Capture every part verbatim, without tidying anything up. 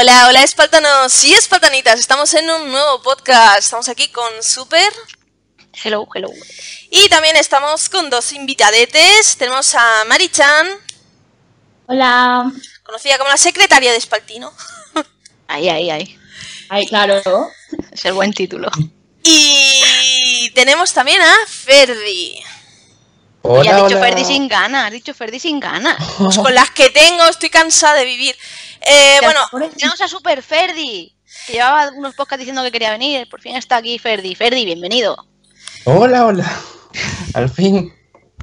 Hola, hola espaltanos y espaltanitas, estamos en un nuevo podcast, estamos aquí con Super. Hello, hello. Y también estamos con dos invitadetes, tenemos a Mari-chan. Hola. Conocida como la secretaria de Espaltino. Ay, ay, ay. Ay, claro. Es el buen título. Y tenemos también a Ferdi. Hola, y ha dicho hola. Ferdi sin ganas, ha dicho Ferdi sin ganas. Pues con las que tengo estoy cansada de vivir. Eh, bueno, tenemos a Super Ferdi, que llevaba unos podcasts diciendo que quería venir. Por fin está aquí Ferdi. Ferdi, bienvenido. Hola, hola. Al fin.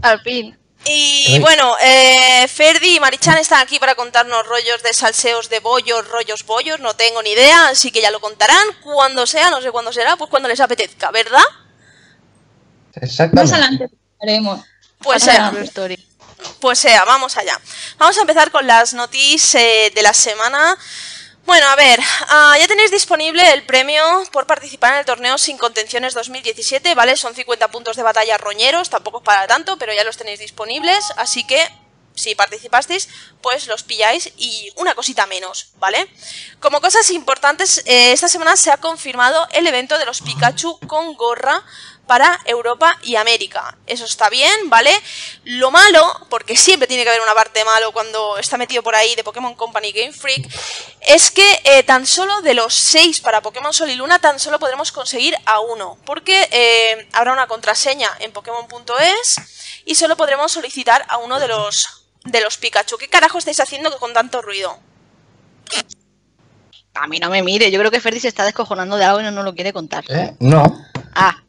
Al fin. Y Ay. bueno, eh, Ferdi y Mari-chan están aquí para contarnos rollos de salseos de bollos, rollos bollos. No tengo ni idea, así que ya lo contarán cuando sea, no sé cuándo será, pues cuando les apetezca, ¿verdad? Exactamente. Más adelante haremos. Pues sea. Pues sea, vamos allá. Vamos a empezar con las noticias eh, de la semana. Bueno, a ver, uh, ya tenéis disponible el premio por participar en el torneo Sin Contenciones dos mil diecisiete, ¿vale? Son cincuenta puntos de batalla roñeros, tampoco es para tanto, pero ya los tenéis disponibles, así que si participasteis, pues los pilláis y una cosita menos, ¿vale? Como cosas importantes, eh, esta semana se ha confirmado el evento de los Pikachu con gorra para Europa y América. Eso está bien, ¿vale? Lo malo, porque siempre tiene que haber una parte malo cuando está metido por ahí de Pokémon Company Game Freak, es que eh, tan solo de los seis para Pokémon Sol y Luna tan solo podremos conseguir a uno, porque eh, habrá una contraseña en Pokémon punto es y solo podremos solicitar a uno de los, de los Pikachu. ¿Qué carajo estáis haciendo con tanto ruido? A mí no me mire, yo creo que Ferdi se está descojonando de algo y no nos lo quiere contar. ¿Eh? No. Ah.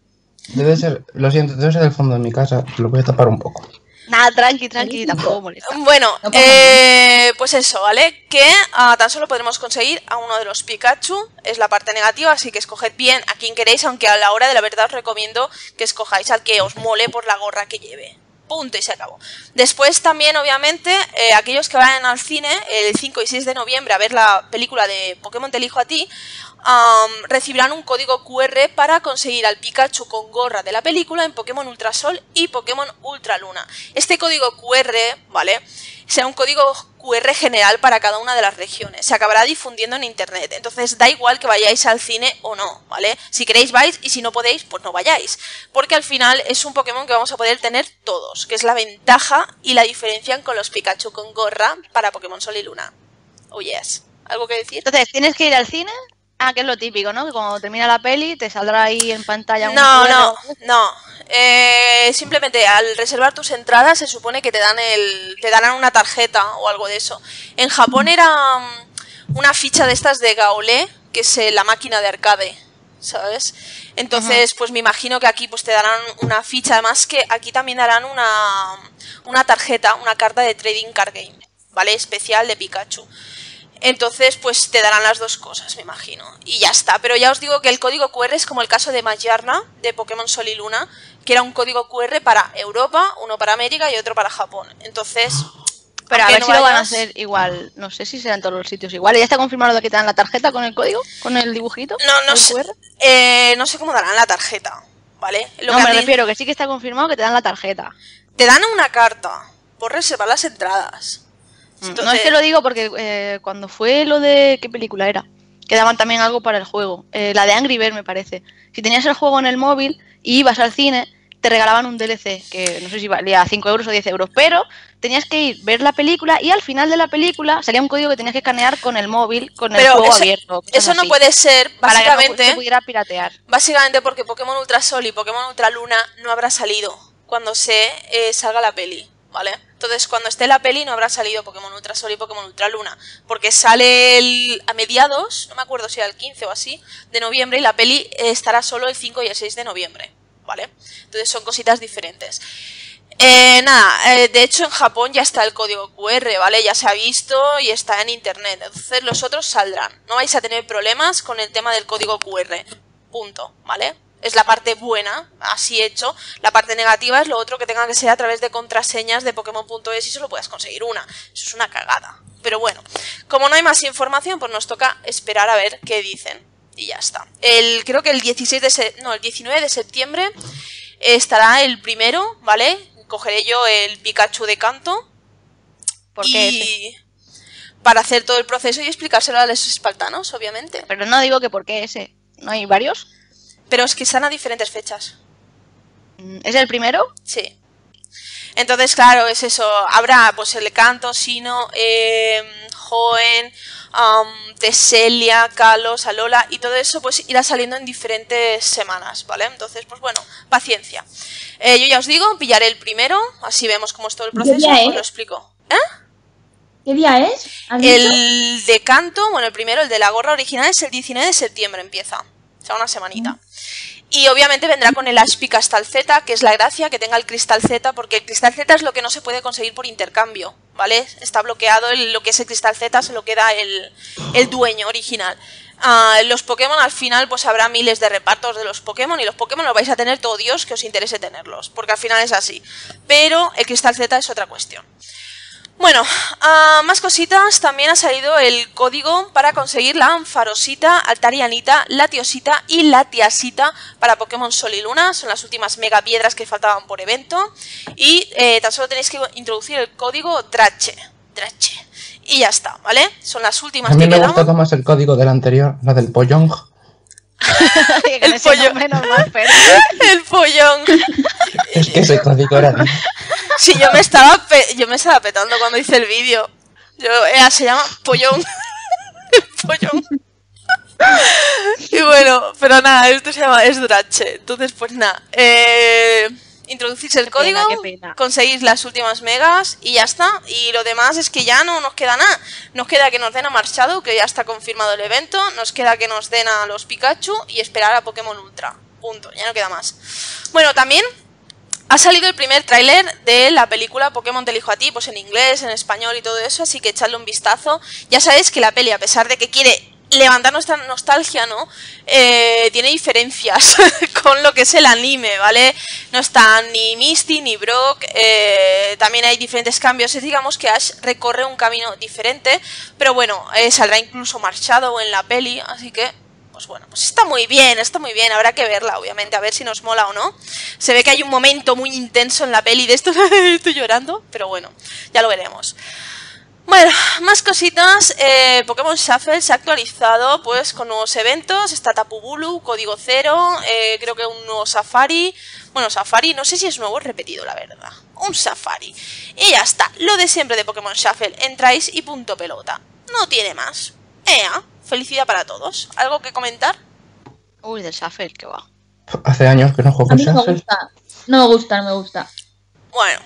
Debe ser, lo siento, debe ser del fondo de mi casa, lo voy a tapar un poco. Nada, tranqui, tranqui, tampoco molesta. Bueno, no eh, pues eso, ¿vale? Que uh, tan solo podremos conseguir a uno de los Pikachu, es la parte negativa, así que escoged bien a quien queréis, aunque a la hora de la verdad os recomiendo que escojáis al que os mole por la gorra que lleve. Punto y se acabó. Después también, obviamente, eh, aquellos que vayan al cine el cinco y seis de noviembre a ver la película de Pokémon Te Elijo a Ti, um, recibirán un código cu erre para conseguir al Pikachu con gorra de la película en Pokémon Ultra Sol y Pokémon Ultra Luna. Este código cu erre, ¿vale?, será un código cu erre general para cada una de las regiones. Se acabará difundiendo en internet. Entonces da igual que vayáis al cine o no, ¿vale? Si queréis vais y si no podéis, pues no vayáis. Porque al final es un Pokémon que vamos a poder tener todos, que es la ventaja y la diferencia con los Pikachu con gorra para Pokémon Sol y Luna. Oh yes. ¿Algo que decir? Entonces, ¿tienes que ir al cine? Ah, que es lo típico, ¿no? Que cuando termina la peli te saldrá ahí en pantalla un No, no, no. Eh, simplemente al reservar tus entradas se supone que te dan el, te darán una tarjeta o algo de eso. En Japón era una ficha de estas de Gaolé, que es eh, la máquina de arcade, ¿sabes? Entonces, uh-huh. pues me imagino que aquí pues te darán una ficha, además que aquí también darán una, una tarjeta, una carta de Trading Card Game, ¿vale? Especial de Pikachu. Entonces, pues te darán las dos cosas, me imagino. Y ya está. Pero ya os digo que el código cu erre es como el caso de Mayarna, de Pokémon Sol y Luna, que era un código cu erre para Europa, uno para América y otro para Japón. Entonces, pero a ver no si vayas... lo van a hacer igual. No sé si serán todos los sitios igual. ¿Ya está confirmado lo que te dan la tarjeta con el código? ¿Con el dibujito? No, no sé. Eh, no sé cómo darán la tarjeta, ¿vale? Lo no, que me ti... refiero que sí que está confirmado que te dan la tarjeta. Te dan una carta por reservar las entradas. Entonces, no es que lo digo porque eh, cuando fue lo de... ¿Qué película era? Que daban también algo para el juego. Eh, la de Angry Bird, me parece. Si tenías el juego en el móvil y ibas al cine, te regalaban un D L C, que no sé si valía cinco euros o diez euros, pero tenías que ir, ver la película y al final de la película salía un código que tenías que escanear con el móvil, con el pero juego eso, abierto. Eso no así. puede ser, básicamente... Para que no se pudiera piratear. Básicamente porque Pokémon Ultra Sol y Pokémon Ultra Luna no habrá salido cuando se eh, salga la peli, ¿vale? Entonces, cuando esté la peli no habrá salido Pokémon Ultra Sol y Pokémon Ultra Luna, porque sale el, a mediados, no me acuerdo si era el quince o así, de noviembre, y la peli estará solo el cinco y el seis de noviembre, ¿vale? Entonces son cositas diferentes. Eh, nada, eh, de hecho en Japón ya está el código cu erre, ¿vale? Ya se ha visto y está en internet, entonces los otros saldrán. No vais a tener problemas con el tema del código cu erre, punto, ¿vale? Es la parte buena, así hecho. La parte negativa es lo otro que tenga que ser a través de contraseñas de Pokémon punto es y solo puedas conseguir una. Eso es una cagada. Pero bueno, como no hay más información, pues nos toca esperar a ver qué dicen. Y ya está. El, creo que el diecinueve de septiembre estará el primero, ¿vale? Cogeré yo el Pikachu de canto. ¿Por qué? Y... para hacer todo el proceso y explicárselo a los espartanos, obviamente. Pero no digo que por qué ese. ¿No hay varios? Pero es que están a diferentes fechas. ¿Es el primero? Sí. Entonces, claro, es eso. Habrá, pues, el Canto, Sino, eh, Joen, um, Teselia, Kalos, Alola, y todo eso, pues, irá saliendo en diferentes semanas, ¿vale? Entonces, pues, bueno, paciencia. Eh, yo ya os digo, pillaré el primero, así vemos cómo es todo el proceso, os lo explico. ¿Eh? ¿Qué día es? El de Canto, bueno, el primero, el de la gorra original, es el diecinueve de septiembre, empieza. O sea, una semanita. Mm. Y obviamente vendrá con el Aspi Castal Z, que es la gracia que tenga el Cristal Z, porque el Cristal Z es lo que no se puede conseguir por intercambio, ¿vale? Está bloqueado, el, lo que es el Cristal Z se lo queda el, el dueño original. Uh, los Pokémon al final pues habrá miles de repartos de los Pokémon, y los Pokémon los vais a tener todo Dios que os interese tenerlos, porque al final es así. Pero el Cristal Z es otra cuestión. Bueno, uh, más cositas, también ha salido el código para conseguir la Anfarosita, Altarianita, Latiosita y Latiasita para Pokémon Sol y Luna, son las últimas mega piedras que faltaban por evento, y eh, tan solo tenéis que introducir el código Drache, Drache, y ya está, ¿vale? Son las últimas que quedaban. A mí me gustó más el código del anterior, la del Pollong. El pollón. El pollón. Es que ese código era... Sí, yo me estaba pe yo me estaba petando cuando hice el vídeo. Yo, ella se llama Pollón. Pollón. Y bueno, pero nada, esto se llama es Drache. Entonces, pues nada. Eh, introducís el código, qué pena, qué pena. Conseguís las últimas megas y ya está. Y lo demás es que ya no nos queda nada. Nos queda que nos den a Marchado, que ya está confirmado el evento. Nos queda que nos den a los Pikachu y esperar a Pokémon Ultra. Punto, ya no queda más. Bueno, también... ha salido el primer tráiler de la película Pokémon Te Elijo a Ti, pues en inglés, en español y todo eso, así que echadle un vistazo. Ya sabéis que la peli, a pesar de que quiere levantar nuestra nostalgia, ¿no? Eh, tiene diferencias con lo que es el anime, ¿vale? No está ni Misty ni Brock, eh, también hay diferentes cambios, digamos que Ash recorre un camino diferente, pero bueno, eh, saldrá incluso Marchado en la peli, así que... pues bueno, pues está muy bien, está muy bien, habrá que verla, obviamente, a ver si nos mola o no. Se ve que hay un momento muy intenso en la peli de esto, estoy llorando, pero bueno, ya lo veremos. Bueno, más cositas, eh, Pokémon Shuffle se ha actualizado pues con nuevos eventos, está Tapu Bulu, Código Cero, eh, creo que un nuevo Safari, bueno, Safari, no sé si es nuevo o repetido, la verdad, un Safari. Y ya está, lo de siempre de Pokémon Shuffle, entráis y punto pelota, no tiene más. ¡Ea! Felicidad para todos. ¿Algo que comentar? Uy, del Shuffle, que va. Hace años que no juego con Shuffle. A mí me gusta. No me gusta, no me gusta. Bueno.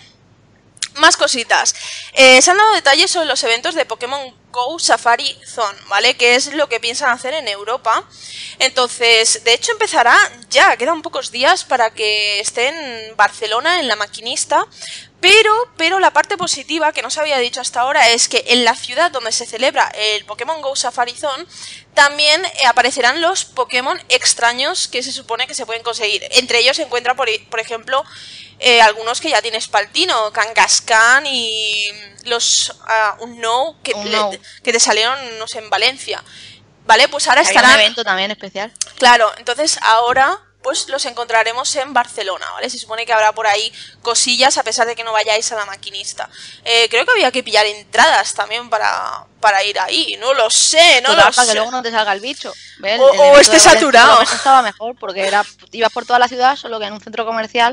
Más cositas. Eh, se han dado detalles sobre los eventos de Pokémon GO Safari Zone, ¿vale? Que es lo que piensan hacer en Europa. Entonces, de hecho empezará ya. Quedan pocos días para que esté en Barcelona, en La Maquinista. Pero, pero la parte positiva que no se había dicho hasta ahora es que en la ciudad donde se celebra el Pokémon GO Safari Zone también aparecerán los Pokémon extraños que se supone que se pueden conseguir. Entre ellos se encuentran, por, por ejemplo, eh, algunos que ya tiene Spaltino, Kangaskhan y los uh, Unknown que, oh, no. que te salieron no sé, en Valencia. Vale, pues ahora estarán... un evento también especial. Claro, entonces ahora... pues los encontraremos en Barcelona, ¿vale? Se supone que habrá por ahí cosillas a pesar de que no vayáis a La Maquinista. Eh, creo que había que pillar entradas también para, para ir ahí. No lo sé, no lo sé. Para que luego no te salga el bicho. ¿Ves? O, o esté saturado. Eso estaba mejor porque era, ibas por toda la ciudad, solo que en un centro comercial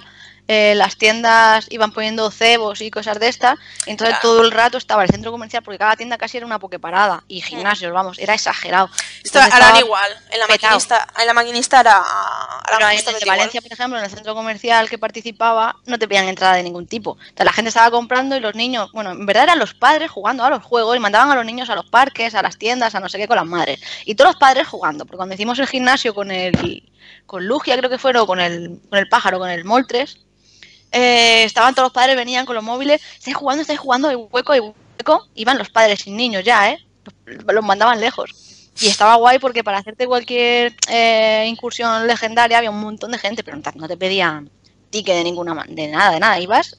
eh, las tiendas iban poniendo cebos y cosas de estas. Entonces claro, todo el rato estaba el centro comercial porque cada tienda casi era una pokeparada y gimnasios, mm. vamos, era exagerado. Esto harán igual, en la maquinista, en la maquinista era... Pero en el de Valencia, por ejemplo, en el centro comercial que participaba, no te pedían entrada de ningún tipo. O sea, la gente estaba comprando y los niños, bueno, en verdad eran los padres jugando a los juegos y mandaban a los niños a los parques, a las tiendas, a no sé qué, con las madres. Y todos los padres jugando, porque cuando hicimos el gimnasio con el con Lugia, creo que fueron, con el, con el pájaro, con el Moltres, eh, estaban todos los padres, venían con los móviles, estáis jugando, estáis jugando, hay hueco, hay hueco, iban los padres sin niños ya, ¿eh? Los, los mandaban lejos. Y estaba guay porque para hacerte cualquier eh, incursión legendaria había un montón de gente, pero no te pedían ticket de ninguna de nada, de nada. Ibas,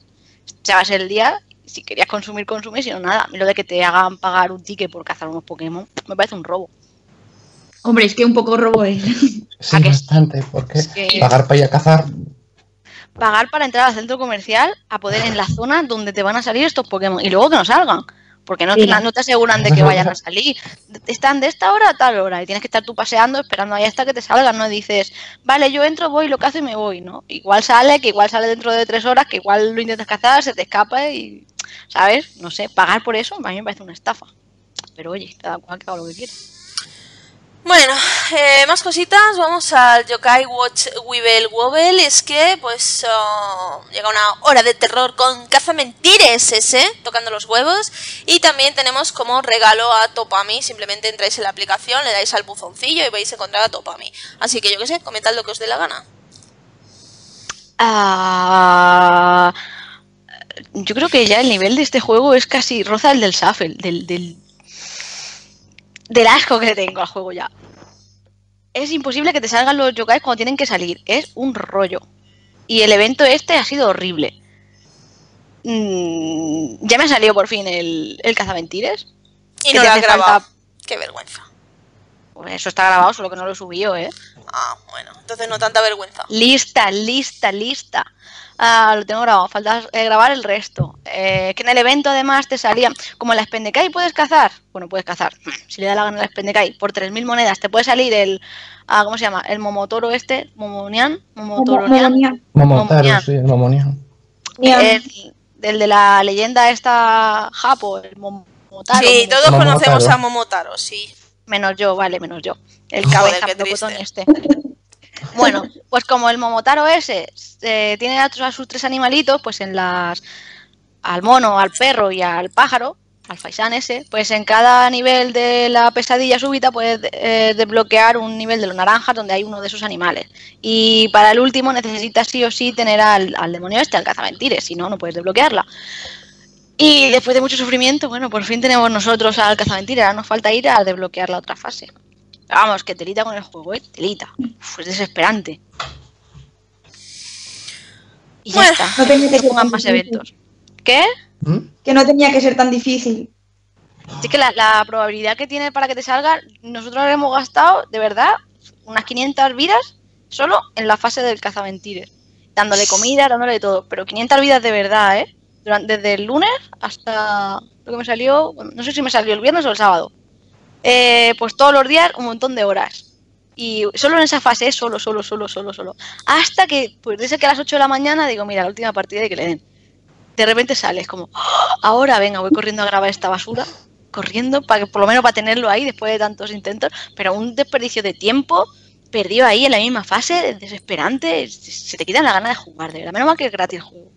echabas el día, si querías consumir, consumir, si no, nada. Lo de que te hagan pagar un ticket por cazar unos Pokémon me parece un robo. Hombre, es que un poco robo es. Sí, bastante, porque es que... pagar para ir a cazar... Pagar para entrar al centro comercial a poder en la zona donde te van a salir estos Pokémon y luego que no salgan. porque no, sí. te, no te aseguran de que vayan a salir. Están de esta hora a tal hora y tienes que estar tú paseando, esperando ahí hasta que te salgan, ¿no? Y dices, vale, yo entro, voy, lo cazo y me voy, ¿no? Igual sale, que igual sale dentro de tres horas, que igual lo intentas cazar, se te escapa y, ¿sabes? No sé, pagar por eso a mí me parece una estafa. Pero oye, cada cual que haga lo que quiera. Bueno, eh, más cositas, vamos al Yokai Watch Weevil Wobble. Es que, pues, oh, llega una hora de terror con Cazamentires ese, tocando los huevos. Y también tenemos como regalo a Topami. Simplemente entráis en la aplicación, le dais al buzoncillo y vais a encontrar a Topami. Así que yo qué sé, comentad lo que os dé la gana. Ah, yo creo que ya el nivel de este juego es casi roza el del Shuffle, del... del... del asco que le tengo al juego ya. Es imposible que te salgan los yokais cuando tienen que salir. Es un rollo. Y el evento este ha sido horrible. Mm, ya me ha salido por fin el, el Cazamentiras. Y no lo ha grabado. Falta... Qué vergüenza. Pues eso está grabado, solo que no lo subió, ¿eh? Ah, bueno. Entonces no tanta vergüenza. Lista, lista, lista. Ah, lo tengo grabado. Falta eh, grabar el resto. Eh, que en el evento además te salía... Como la Spendekai puedes cazar. Bueno, puedes cazar. Si le da la gana a la Spendekai. Por tres mil monedas te puede salir el... Ah, ¿cómo se llama? El Momotoro este. Momonian. Momotoronean. Momotaro, sí. El Momonian. El, el de la leyenda esta japo. El Momotaro. Sí, todos Momotaro. Conocemos a Momotaro, sí. Menos yo, vale, menos yo. El cabeza de botón este. Bueno, pues como el Momotaro ese eh, tiene a, a sus tres animalitos, pues en las... al mono, al perro y al pájaro, al faisán ese, pues en cada nivel de la pesadilla súbita puedes eh, desbloquear un nivel de los naranjas donde hay uno de esos animales. Y para el último necesitas sí o sí tener al, al demonio este, al Cazamentires, si no, no puedes desbloquearla. Y después de mucho sufrimiento, bueno, por fin tenemos nosotros al Cazamentiras, ahora nos falta ir a desbloquear la otra fase. Vamos, que telita con el juego, ¿eh? Telita. Uf, es desesperante. Y bueno, ya está. No tenía que no ser pongan más difícil. Eventos. ¿Qué? ¿Mm? Que no tenía que ser tan difícil. Así que la, la probabilidad que tiene para que te salga, nosotros hemos gastado, de verdad, unas quinientas vidas solo en la fase del Cazamentiras. Dándole comida, dándole todo. Pero quinientas vidas de verdad, ¿eh? Durante, desde el lunes hasta lo que me salió, no sé si me salió el viernes o el sábado. Eh, pues todos los días un montón de horas. Y solo en esa fase, solo, solo, solo, solo, solo. Hasta que, pues dice que a las ocho de la mañana digo, mira, la última partida de que le den. De repente sales como, ¡oh! Ahora venga, voy corriendo a grabar esta basura. Corriendo, para que por lo menos para tenerlo ahí después de tantos intentos. Pero un desperdicio de tiempo perdido ahí en la misma fase, desesperante. Se te quitan la gana de jugar, de verdad. Menos mal que es gratis el juego.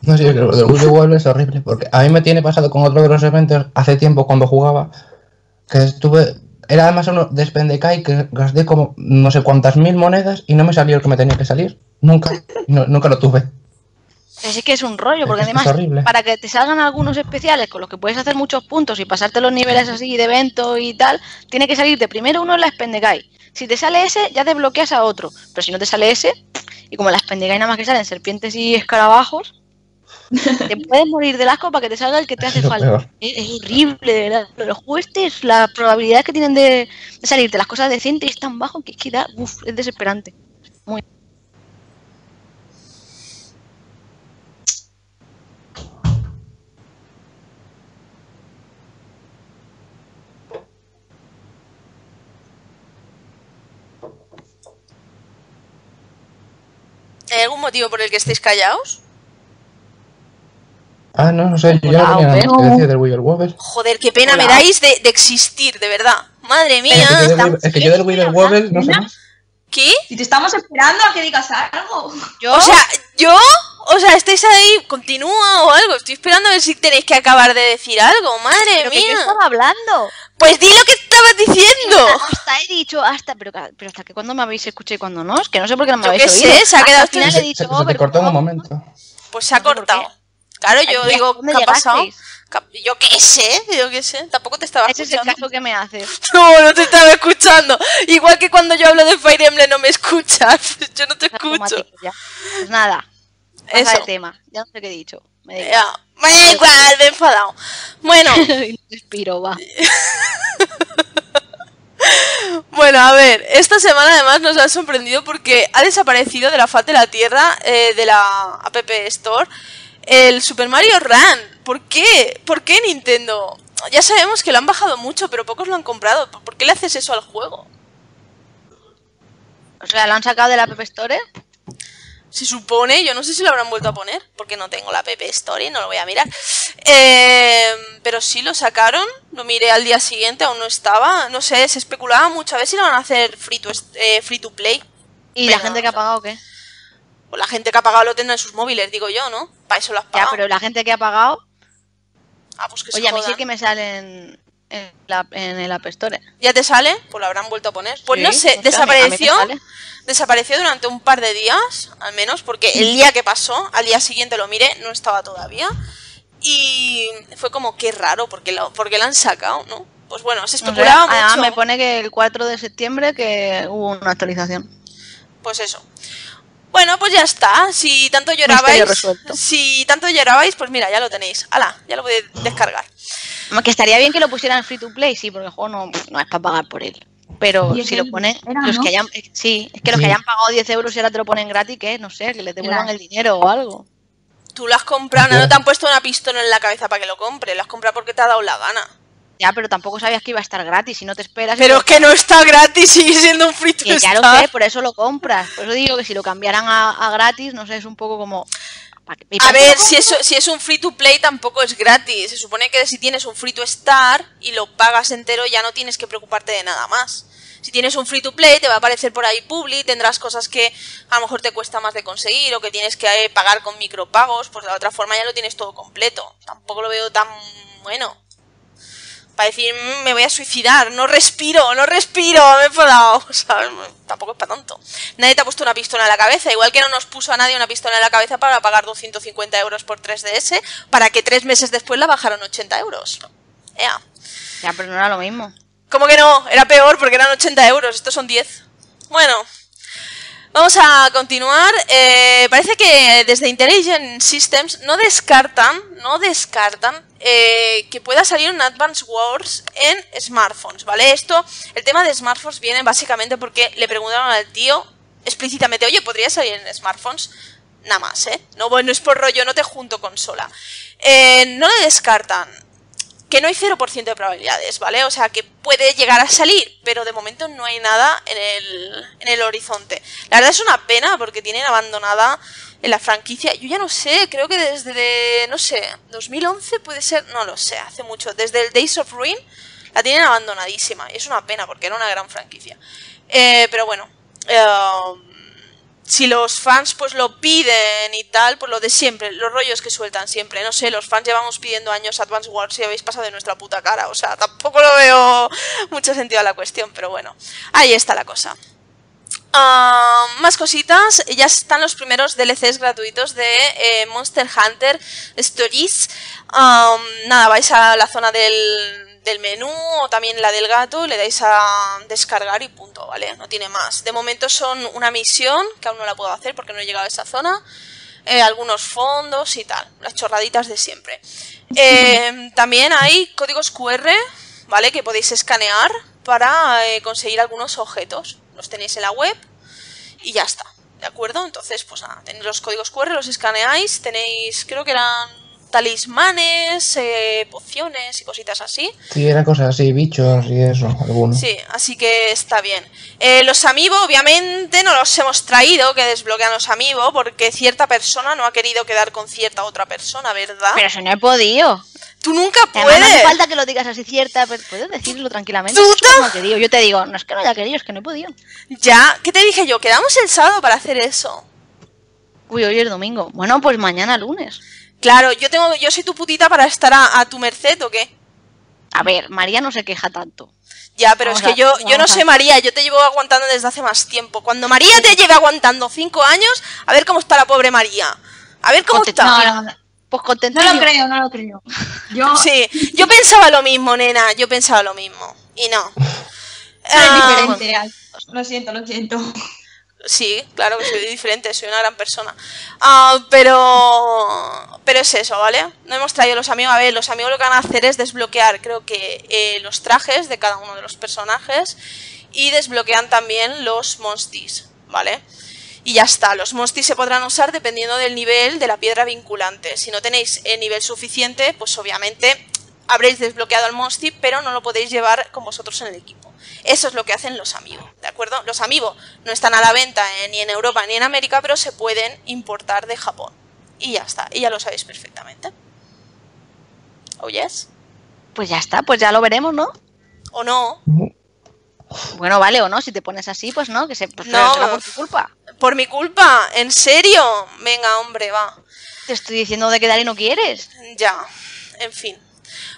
No sé, sí, el Google World es horrible. Porque a mí me tiene pasado con otro de los eventos hace tiempo cuando jugaba. Que estuve, era además uno de Spendekai que gasté como no sé cuántas mil monedas y no me salió el que me tenía que salir. Nunca, no, nunca lo tuve. Es que es un rollo, porque es además horrible. Para que te salgan algunos especiales con los que puedes hacer muchos puntos y pasarte los niveles así de evento y tal, tiene que salirte primero uno en la Spendekai. Si te sale ese, ya desbloqueas a otro. Pero si no te sale ese, y como en la Spendekai nada más que salen serpientes y escarabajos, te puedes morir del asco para que te salga el que te hace falta. Es, es horrible, de verdad. Los juegos, las probabilidades que tienen de, de salirte las cosas decentes es tan bajo que es que da, uff, es desesperante. Muy. ¿Hay algún motivo por el que estéis callados? Ah, no, no sé, yo ya no tenía nada que decir del Weevil Wobble. Joder, qué pena me dais de, de existir, de verdad. Madre mía. Es que yo del, es que yo del Weevil Wobble no sé más. ¿Qué? Si te estamos esperando a que digas algo. ¿Yo? O sea, ¿yo? O sea, estáis ahí, continúa o algo. Estoy esperando a ver si tenéis que acabar de decir algo, madre pero mía. ¿De qué estaba hablando? Pues di lo que estabas diciendo. Hasta he dicho, hasta, pero, pero hasta que cuando me habéis escuchado y cuando no, es que no sé por qué no me habéis oído. Yo qué sé, se ha quedado al final he dicho, se, se, se te cortó en un momento. Pues se ha cortado. Claro, yo aquí digo, ¿qué ha pasado? Yo qué sé, yo qué sé, tampoco te estaba escuchando. Ese es el caso que me haces. No, no te estaba escuchando. Igual que cuando yo hablo de Fire Emblem no me escuchas, yo no te escucho. Pues nada, pasa de tema, ya no sé qué he dicho. Me da igual, me, igual, me he enfadado. Bueno. Respiro, va. Bueno, a ver, esta semana además nos ha sorprendido porque ha desaparecido de la faz de la tierra eh, de la App Store el Super Mario Run. ¿Por qué? ¿Por qué Nintendo? Ya sabemos que lo han bajado mucho, pero pocos lo han comprado. ¿Por qué le haces eso al juego? O sea, ¿lo han sacado de la App Store? Se supone, yo no sé si lo habrán vuelto a poner, porque no tengo la App Store, no lo voy a mirar. Eh, pero sí lo sacaron, lo miré al día siguiente, aún no estaba. No sé, se especulaba mucho, a ver si lo van a hacer free to, eh, free to play. ¿Y pero la gente no, que ha pagado qué? Pues la gente que ha pagado lo tendrá en sus móviles, digo yo, ¿no? Para eso lo has pagado. Ya, pero la gente que ha pagado... Ah, pues que se Oye, jodan. A mí sí que me salen en, la, en el App Store. ¿Ya te sale? Pues lo habrán vuelto a poner. Pues sí, no sé, desapareció desapareció durante un par de días, al menos, porque el día que pasó, al día siguiente lo miré, no estaba todavía. Y fue como, qué raro, porque lo, porque lo han sacado, ¿no? Pues bueno, se especulaba o sea, mucho. Además me pone que el cuatro de septiembre que hubo una actualización. Pues eso. Bueno, pues ya está. Si tanto llorabais, si tanto llorabais, pues mira, ya lo tenéis. ¡Hala! Ya lo podéis descargar. Que estaría bien que lo pusieran free to play, sí, porque el juego no, no es para pagar por él. Pero si lo ponen, era, los ¿no? que hayan, sí, es que los sí. que hayan pagado diez euros y ahora te lo ponen gratis, que no sé, que les devuelvan claro. el dinero o algo. Tú lo has comprado, no, no te han puesto una pistola en la cabeza para que lo compre, lo has comprado porque te ha dado la gana. Ya, pero tampoco sabías que iba a estar gratis, si no te esperas... Pero es que no está gratis, sigue siendo un free to play. Ya lo sé, por eso lo compras. Por eso digo que si lo cambiaran a, a gratis, no sé, es un poco como... A ver, si es, si es un free to play tampoco es gratis. Se supone que si tienes un free to start y lo pagas entero ya no tienes que preocuparte de nada más. Si tienes un free to play te va a aparecer por ahí publi, tendrás cosas que a lo mejor te cuesta más de conseguir o que tienes que pagar con micropagos, pues de la otra forma ya lo tienes todo completo. Tampoco lo veo tan bueno. Para decir, me voy a suicidar, no respiro, no respiro, me he enfadado, ¿sabes? Tampoco es para tanto. Nadie te ha puesto una pistola en la cabeza, igual que no nos puso a nadie una pistola en la cabeza para pagar doscientos cincuenta euros por tres D S, para que tres meses después la bajaron ochenta euros. Ea. Ya, pero no era lo mismo. ¿Cómo que no? Era peor porque eran ochenta euros, estos son diez. Bueno, vamos a continuar. Eh, parece que desde Intelligent Systems no descartan, no descartan, Eh, que pueda salir un Advance Wars en smartphones, ¿vale? Esto, el tema de smartphones viene básicamente porque le preguntaron al tío explícitamente, oye, ¿podría salir en smartphones? Nada más, ¿eh? No, bueno, es por rollo, no te junto consola. Eh, no le descartan, que no hay cero por ciento de probabilidades, ¿vale? O sea, que puede llegar a salir, pero de momento no hay nada en el, en el horizonte. La verdad es una pena porque tienen abandonada... En la franquicia, yo ya no sé, creo que desde, no sé, dos mil once puede ser, no lo sé, hace mucho, desde el Days of Ruin la tienen abandonadísima. Es una pena porque era una gran franquicia. Eh, pero bueno, eh, si los fans pues lo piden y tal, pues lo de siempre, los rollos que sueltan siempre. No sé, los fans llevamos pidiendo años Advance Wars y habéis pasado de nuestra puta cara, o sea, tampoco lo veo mucho sentido a la cuestión, pero bueno, ahí está la cosa. Uh, más cositas, ya están los primeros D L Cs gratuitos de eh, Monster Hunter Stories. Um, nada, vais a la zona del, del menú o también la del gato, le dais a descargar y punto, ¿vale? No tiene más. De momento son una misión, que aún no la puedo hacer porque no he llegado a esa zona, eh, algunos fondos y tal, las chorraditas de siempre. Eh, también hay códigos Q R, ¿vale? Que podéis escanear para eh, conseguir algunos objetos. Los tenéis en la web y ya está, ¿de acuerdo? Entonces, pues nada, tenéis los códigos Q R, los escaneáis, tenéis, creo que eran talismanes, eh, pociones y cositas así. Sí, eran cosas así, bichos y eso, algunos. Sí, así que está bien. Eh, los amiibo, obviamente, no los hemos traído, que desbloquean los amiibo, porque cierta persona no ha querido quedar con cierta otra persona, ¿verdad? Pero eso no he podido. Tú nunca puedes. Además, no hace falta que lo digas así cierta, pero puedes decirlo tranquilamente. ¿Tú te... como que digo. Yo te digo, no es que no haya querido, es que no he podido. Ya, ¿qué te dije yo? Quedamos el sábado para hacer eso. Uy, hoy es domingo. Bueno, pues mañana lunes. Claro, yo tengo, yo soy tu putita para estar a, a tu merced, ¿o qué? A ver, María no se queja tanto. Ya, pero vamos es que a, yo, yo no sé María, yo te llevo aguantando desde hace más tiempo. Cuando María te lleve aguantando cinco años, a ver cómo está la pobre María. A ver cómo Contest está. No, no. Pues contenta. No lo creo, no lo creo. Yo... Sí, yo pensaba lo mismo, nena, yo pensaba lo mismo. Y no. Soy uh... diferente. Lo siento, lo siento. Sí, claro que soy diferente, soy una gran persona. Uh, pero... Pero es eso, ¿vale? No hemos traído los amigos. A ver, los amigos lo que van a hacer es desbloquear, creo que, eh, los trajes de cada uno de los personajes. Y desbloquean también los monstis, ¿vale? Y ya está, los monstis se podrán usar dependiendo del nivel de la piedra vinculante. Si no tenéis el nivel suficiente, pues obviamente habréis desbloqueado al Monster, pero no lo podéis llevar con vosotros en el equipo. Eso es lo que hacen los amiibo, ¿de acuerdo? Los amiibo no están a la venta eh, ni en Europa ni en América, pero se pueden importar de Japón. Y ya está, y ya lo sabéis perfectamente. ¿Oyes? Pues ya está, pues ya lo veremos, ¿no? ¿O no? Bueno, vale, o no, si te pones así, pues no, que se pues no, será por tu culpa. ¿Por mi culpa? ¿En serio? Venga, hombre, va. Te estoy diciendo de quedar y no quieres. Ya, en fin.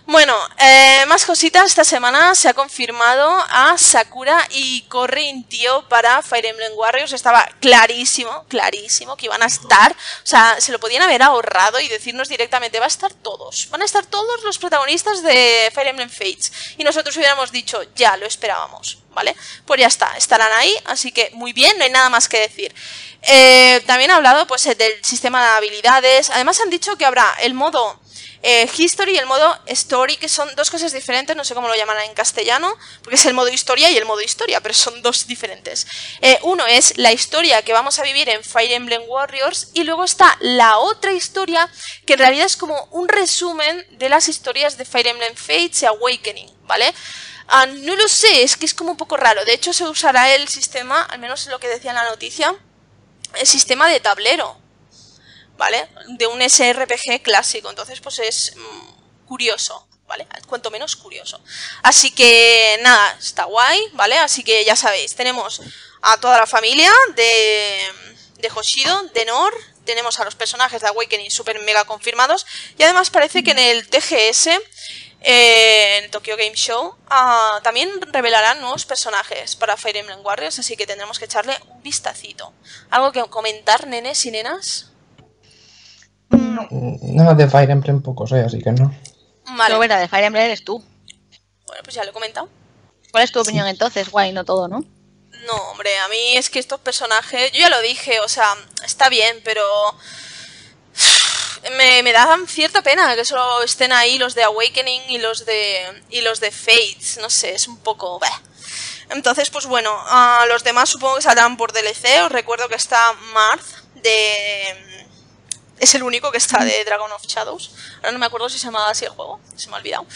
Bueno, eh, más cositas. Esta semana se ha confirmado a Sakura y Corintio para Fire Emblem Warriors. Estaba clarísimo, clarísimo que iban a estar. O sea, se lo podían haber ahorrado y decirnos directamente, va a estar todos. Van a estar todos los protagonistas de Fire Emblem Fates. Y nosotros hubiéramos dicho, ya, lo esperábamos, ¿vale? Pues ya está, estarán ahí. Así que muy bien, no hay nada más que decir. Eh, también ha hablado pues del sistema de habilidades. Además han dicho que habrá el modo... Eh, History y el modo Story, que son dos cosas diferentes, no sé cómo lo llaman en castellano, porque es el modo Historia y el modo Historia, pero son dos diferentes. Eh, uno es la historia que vamos a vivir en Fire Emblem Warriors, y luego está la otra historia, que en realidad es como un resumen de las historias de Fire Emblem Fates y Awakening, ¿vale? Ah, no lo sé, es que es como un poco raro. De hecho, se usará el sistema, al menos lo que decía en la noticia, el sistema de tablero, ¿vale? De un ese erre pe ge clásico, entonces pues es mmm, curioso, ¿vale? Cuanto menos curioso. Así que nada, está guay, ¿vale? Así que ya sabéis, tenemos a toda la familia de, de Hoshido, de Nor, tenemos a los personajes de Awakening super mega confirmados y además parece que en el te ge ese, eh, en el Tokyo Game Show, uh, también revelarán nuevos personajes para Fire Emblem Warriors, así que tendremos que echarle un vistacito. ¿Algo que comentar, nenes y nenas? No. No, de Fire Emblem poco sé, así que no. Vale. No, verdad, de Fire Emblem eres tú. Bueno, pues ya lo he comentado. ¿Cuál es tu opinión sí. entonces? Guay, no todo, ¿no? No, hombre, a mí es que estos personajes... Yo ya lo dije, o sea, está bien, pero... Me, me dan cierta pena que solo estén ahí los de Awakening y los de y los de Fates. No sé, es un poco... Bah. Entonces, pues bueno, a los demás supongo que saldrán por de ele ce. Os recuerdo que está Marth de... Es el único que está de Dragon of Shadows. Ahora no me acuerdo si se llamaba así el juego. Se me ha olvidado.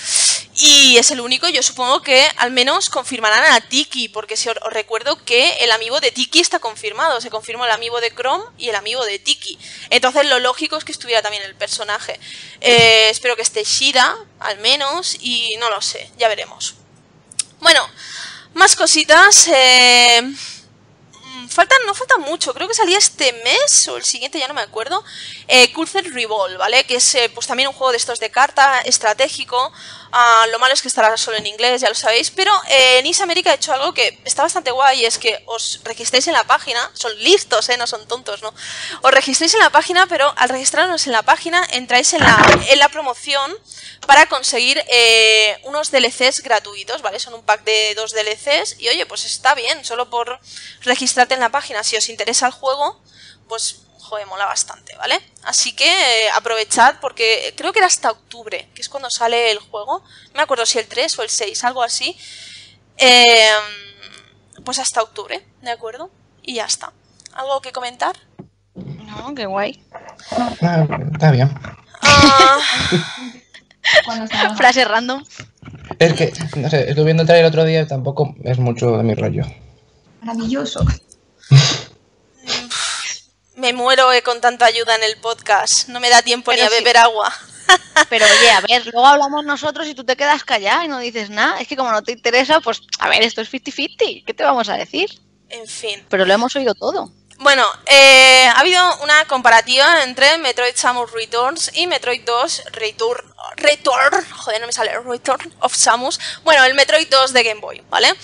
Y es el único. Yo supongo que al menos confirmarán a Tiki. Porque si os recuerdo que el amiibo de Tiki está confirmado. Se confirmó el amiibo de Chrome y el amiibo de Tiki. Entonces lo lógico es que estuviera también el personaje. Eh, espero que esté Shida, al menos. Y no lo sé. Ya veremos. Bueno, más cositas. Eh... Faltan, no falta mucho, creo que salía este mes o el siguiente, ya no me acuerdo, eh, Cursed Revolve, ¿vale? Que es eh, pues también un juego de estos de carta, estratégico, uh, lo malo es que estará solo en inglés, ya lo sabéis, pero eh, Nice America ha hecho algo que está bastante guay, es que os registréis en la página, son listos, ¿eh? No son tontos, ¿no? Os registréis en la página, pero al registraros en la página entráis en la, en la promoción para conseguir eh, unos de ele ces gratuitos, ¿vale? Son un pack de dos de ele ces y oye, pues está bien, solo por registrarte en la página, si os interesa el juego, pues, joder, mola bastante, ¿vale? Así que eh, aprovechad, porque creo que era hasta octubre, que es cuando sale el juego, no me acuerdo si el tres o el seis, algo así, eh, pues hasta octubre, ¿de acuerdo? Y ya está. ¿Algo que comentar? No, qué guay. Ah, está bien. Ah... Frase random. Es que, no sé, estuve viendo el trailer el otro día y tampoco es mucho de mi rollo. Maravilloso. Me muero eh, con tanta ayuda en el podcast. No me da tiempo pero ni sí. a beber agua. Pero oye, a ver, luego hablamos nosotros y tú te quedas callada y no dices nada. Es que como no te interesa, pues a ver, esto es cincuenta cincuenta. ¿Qué te vamos a decir? En fin. Pero lo hemos oído todo. Bueno, eh, ha habido una comparativa entre Metroid Samus Returns y Metroid dos Return, Return, joder, no me sale, Return of Samus. Bueno, el Metroid dos de Game Boy, ¿vale?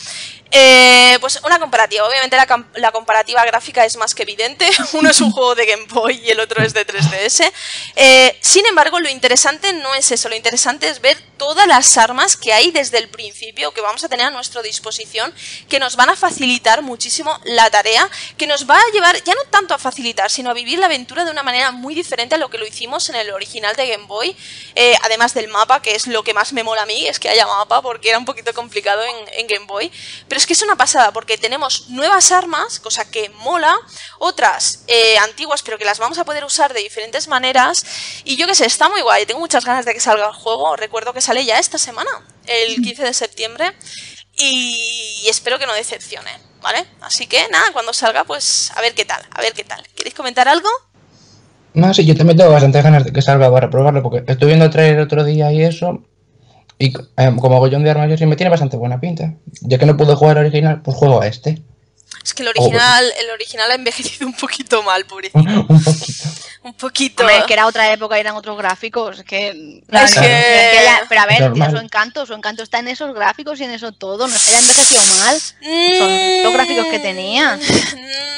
Eh, pues una comparativa, obviamente la, la comparativa gráfica es más que evidente. Uno es un juego de Game Boy y el otro es de tres de ese. eh, Sin embargo, lo interesante no es eso. Lo interesante es ver todas las armas que hay desde el principio, que vamos a tener a nuestra disposición, que nos van a facilitar muchísimo la tarea, que nos va a llevar, ya no tanto a facilitar, sino a vivir la aventura de una manera muy diferente a lo que lo hicimos en el original de Game Boy. eh, Además del mapa, que es lo que más me mola a mí, es que haya mapa, porque era un poquito complicado en, en Game Boy. Pero es que es una pasada, porque tenemos nuevas armas, cosa que mola, otras eh, antiguas, pero que las vamos a poder usar de diferentes maneras, y yo que sé, está muy guay, tengo muchas ganas de que salga el juego. Recuerdo que sale ya esta semana, el quince de septiembre, y espero que no decepcione, ¿vale? Así que nada, cuando salga, pues a ver qué tal, a ver qué tal. ¿Queréis comentar algo? No, sí, yo también tengo bastantes ganas de que salga para probarlo, porque estuve viendo el trailer el otro día y eso, y eh, como gollón de armas, y me tiene bastante buena pinta. Ya que no pude jugar al original, pues juego a este. Es que el original, oh, el original ha envejecido un poquito mal, pobrecito. Un poquito. Un poquito. Hombre, es que era otra época, eran otros gráficos. Es que. Claro, es claro. que... Pero a ver, normal. Tiene su encanto. Su encanto está en esos gráficos y en eso todo. No es que haya envejecido mal. Son los gráficos que tenía.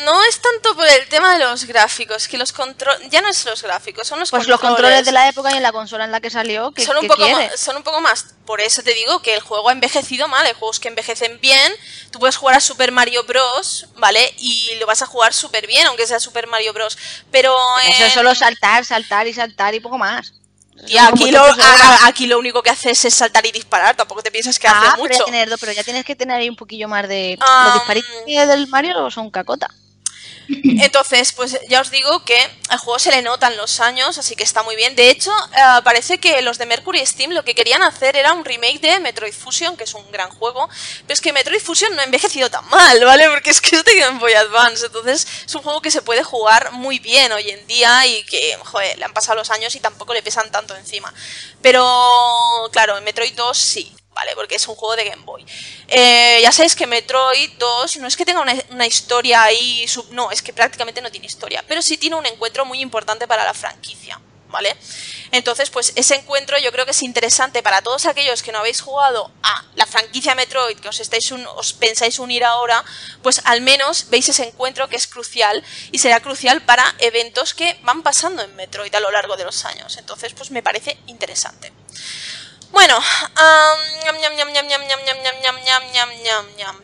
No es tanto por el tema de los gráficos, que los controles. Ya no es los gráficos, son los pues controles. Pues los controles de la época y en la consola en la que salió. Que, son, un que poco más, son un poco más. Por eso te digo que el juego ha envejecido mal. Hay juegos que envejecen bien. Tú puedes jugar a Super Mario Bros. ¿Vale? Y lo vas a jugar súper bien, aunque sea Super Mario Bros. Pero en... eso es solo saltar, saltar y saltar y poco más. Y aquí lo, a, aquí lo único que haces es saltar y disparar, tampoco te piensas que ah, hace mucho. Tener, pero ya tienes que tener ahí un poquillo más de... Um... Los disparitos del Mario son cacota. Entonces, pues ya os digo que al juego se le notan los años, así que está muy bien. De hecho, eh, parece que los de Mercury Steam lo que querían hacer era un remake de Metroid Fusion, que es un gran juego. Pero es que Metroid Fusion no ha envejecido tan mal, ¿vale? Porque es que es de Game Boy Advance. Entonces, es un juego que se puede jugar muy bien hoy en día y que, joder, le han pasado los años y tampoco le pesan tanto encima. Pero, claro, en Metroid dos sí. Vale, porque es un juego de Game Boy. Eh, ya sabéis que Metroid dos no es que tenga una, una historia ahí... Sub, no, es que prácticamente no tiene historia. Pero sí tiene un encuentro muy importante para la franquicia, ¿vale? Entonces, pues ese encuentro yo creo que es interesante para todos aquellos que no habéis jugado a la franquicia Metroid, que os, estáis un, os pensáis unir ahora, pues al menos veis ese encuentro que es crucial y será crucial para eventos que van pasando en Metroid a lo largo de los años. Entonces, pues me parece interesante. Bueno,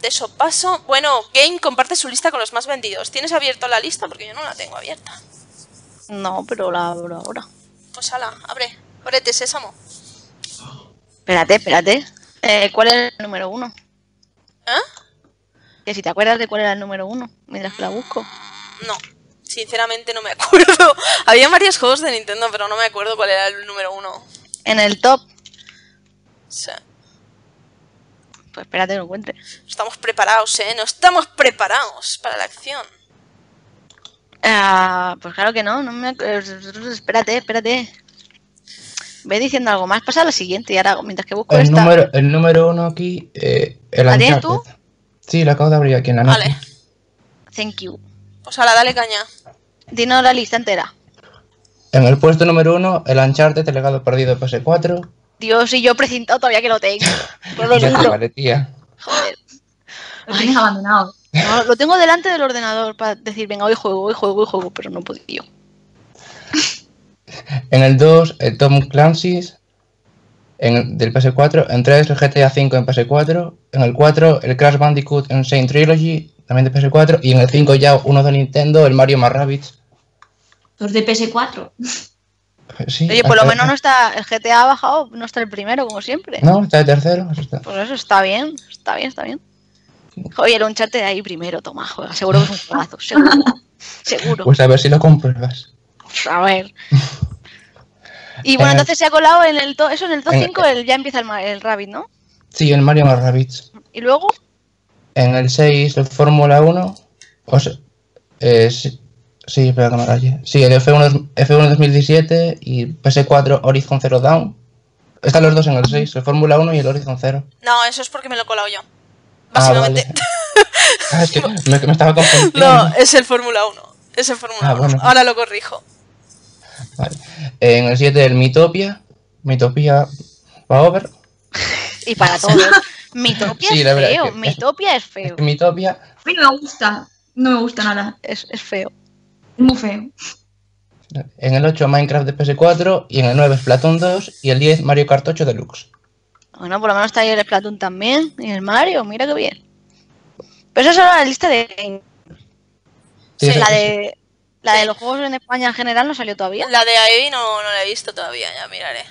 de eso paso. Bueno, Game comparte su lista con los más vendidos. ¿Tienes abierto la lista? Porque yo no la tengo abierta. No, pero la abro ahora. Pues ala, abre, ábrete, sésamo. Espérate, espérate. Eh, ¿Cuál era el número uno? ¿Eh? Que si te acuerdas de cuál era el número uno, mientras que la busco. No, sinceramente no me acuerdo. Había varios juegos de Nintendo, pero no me acuerdo cuál era el número uno. En el top. Sí. Pues espérate que lo encuentre. Estamos preparados, ¿eh? No estamos preparados para la acción. Uh, pues claro que no, no me... Espérate, espérate. Ve diciendo algo más, pasa a la siguiente y ahora mientras que busco el esta... Número, el número uno aquí... Eh, el ¿La tienes tú? Sí, la acabo de abrir aquí en la noche. Vale. Thank you. Pues ahora dale caña. Dinos la lista entera. En el puesto número uno, el Uncharted, el legado perdido de P S cuatro... Dios, y yo precintado todavía que lo tengo. Pero lo tengo. Vale, tía. Joder. Lo tienes abandonado. No, lo tengo delante del ordenador para decir, venga, hoy juego, hoy juego, hoy juego, pero no puedo yo. En el dos, el Tom Clancy's en, del P S cuatro. En tres, el G T A cinco en P S cuatro. En el cuatro, el Crash Bandicoot en Saint Trilogy, también de P S cuatro. Y en el cinco, ya uno de Nintendo, el Mario más Rabbids. ¿Los de P S cuatro? Sí, oye, por lo menos no está el G T A ha bajado, no está el primero, como siempre. No, está el tercero. Eso está. Pues eso está bien, está bien, está bien. Oye, el Uncharted ahí primero, toma, juega. Seguro que es un juegazo, seguro. Seguro. Pues a ver si lo compruebas. Pues a ver. Y bueno, en entonces el... se ha colado en el to... eso en el dos punto cinco en... el... ya empieza el, el Rabbids, ¿no? Sí, el Mario más Rabbids. ¿Y luego? En el seis, el Fórmula uno. O sea, eh, sí. Sí, espera que me raye. Sí, el F uno dos mil diecisiete y P S cuatro Horizon Zero Dawn. Están los dos en el seis, el Fórmula uno y el Horizon Zero. No, eso es porque me lo he colado yo. Básicamente. Ah, vale. Ah, es que me, me estaba confundiendo. No, es el Fórmula uno. Es el Fórmula ah, uno. Bueno. Ahora lo corrijo. Vale. En el siete, el Miitopia. Miitopia va over. Y para todos. Miitopia sí, es feo. Es que, Miitopia es feo. Es que Miitopia... A mí no me gusta. No me gusta nada. Es, es feo. Muy feo. En el ocho, Minecraft de P S cuatro. Y en el nueve, Splatoon dos. Y el diez, Mario Kart ocho Deluxe. Bueno, por lo menos está ahí el Splatoon también. Y el Mario, mira qué bien. Pero eso es la lista de... Sí, la de... Sí. La de los juegos en España en general no salió todavía. La de ahí no, no la he visto todavía, ya miraré.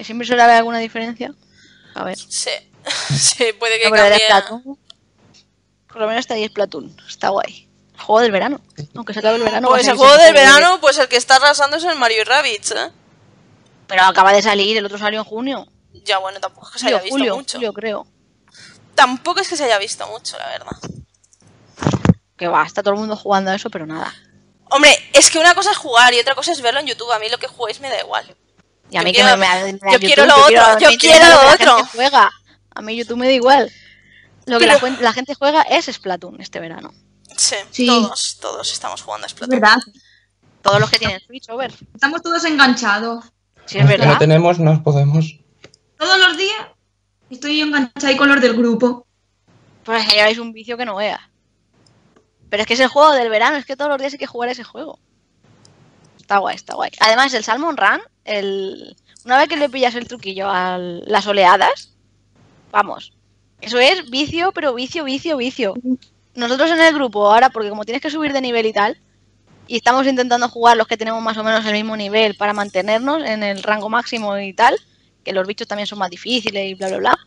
¿Y siempre suele haber alguna diferencia? A ver. Sí, sí puede que no, cambie. Por lo menos está ahí Splatoon, está guay. Juego del verano, aunque se acabe el verano. Pues el juego del verano, pues el que está arrasando es el Mario Rabbids, ¿eh? Pero acaba de salir, el otro salió en junio. Ya, bueno, tampoco es que se haya visto Julio, mucho. Julio, creo. Tampoco es que se haya visto mucho, la verdad. Que va, está todo el mundo jugando a eso, pero nada. Hombre, es que una cosa es jugar y otra cosa es verlo en YouTube. A mí lo que juguéis me da igual. Y a mí yo que quiero, me, me, me da Yo YouTube, quiero lo yo otro, quiero, yo quiero lo, lo otro. Juega. A mí YouTube me da igual. Lo pero... que la, la gente juega es Splatoon este verano. Sí, sí, todos, todos estamos jugando a Splatoon. Es verdad. Todos los que tienen Switch, over. Estamos todos enganchados. Sí, es verdad. Los que no tenemos, no podemos. Todos los días estoy enganchada ahí con los del grupo. Pues lleváis un vicio que no veas. Pero es que es el juego del verano, es que todos los días hay que jugar a ese juego. Está guay, está guay. Además, el Salmon Run, el... una vez que le pillas el truquillo a las oleadas, vamos, eso es vicio, pero vicio, vicio, vicio. Nosotros en el grupo ahora, porque como tienes que subir de nivel y tal, y estamos intentando jugar los que tenemos más o menos el mismo nivel para mantenernos en el rango máximo y tal, que los bichos también son más difíciles y bla, bla, bla,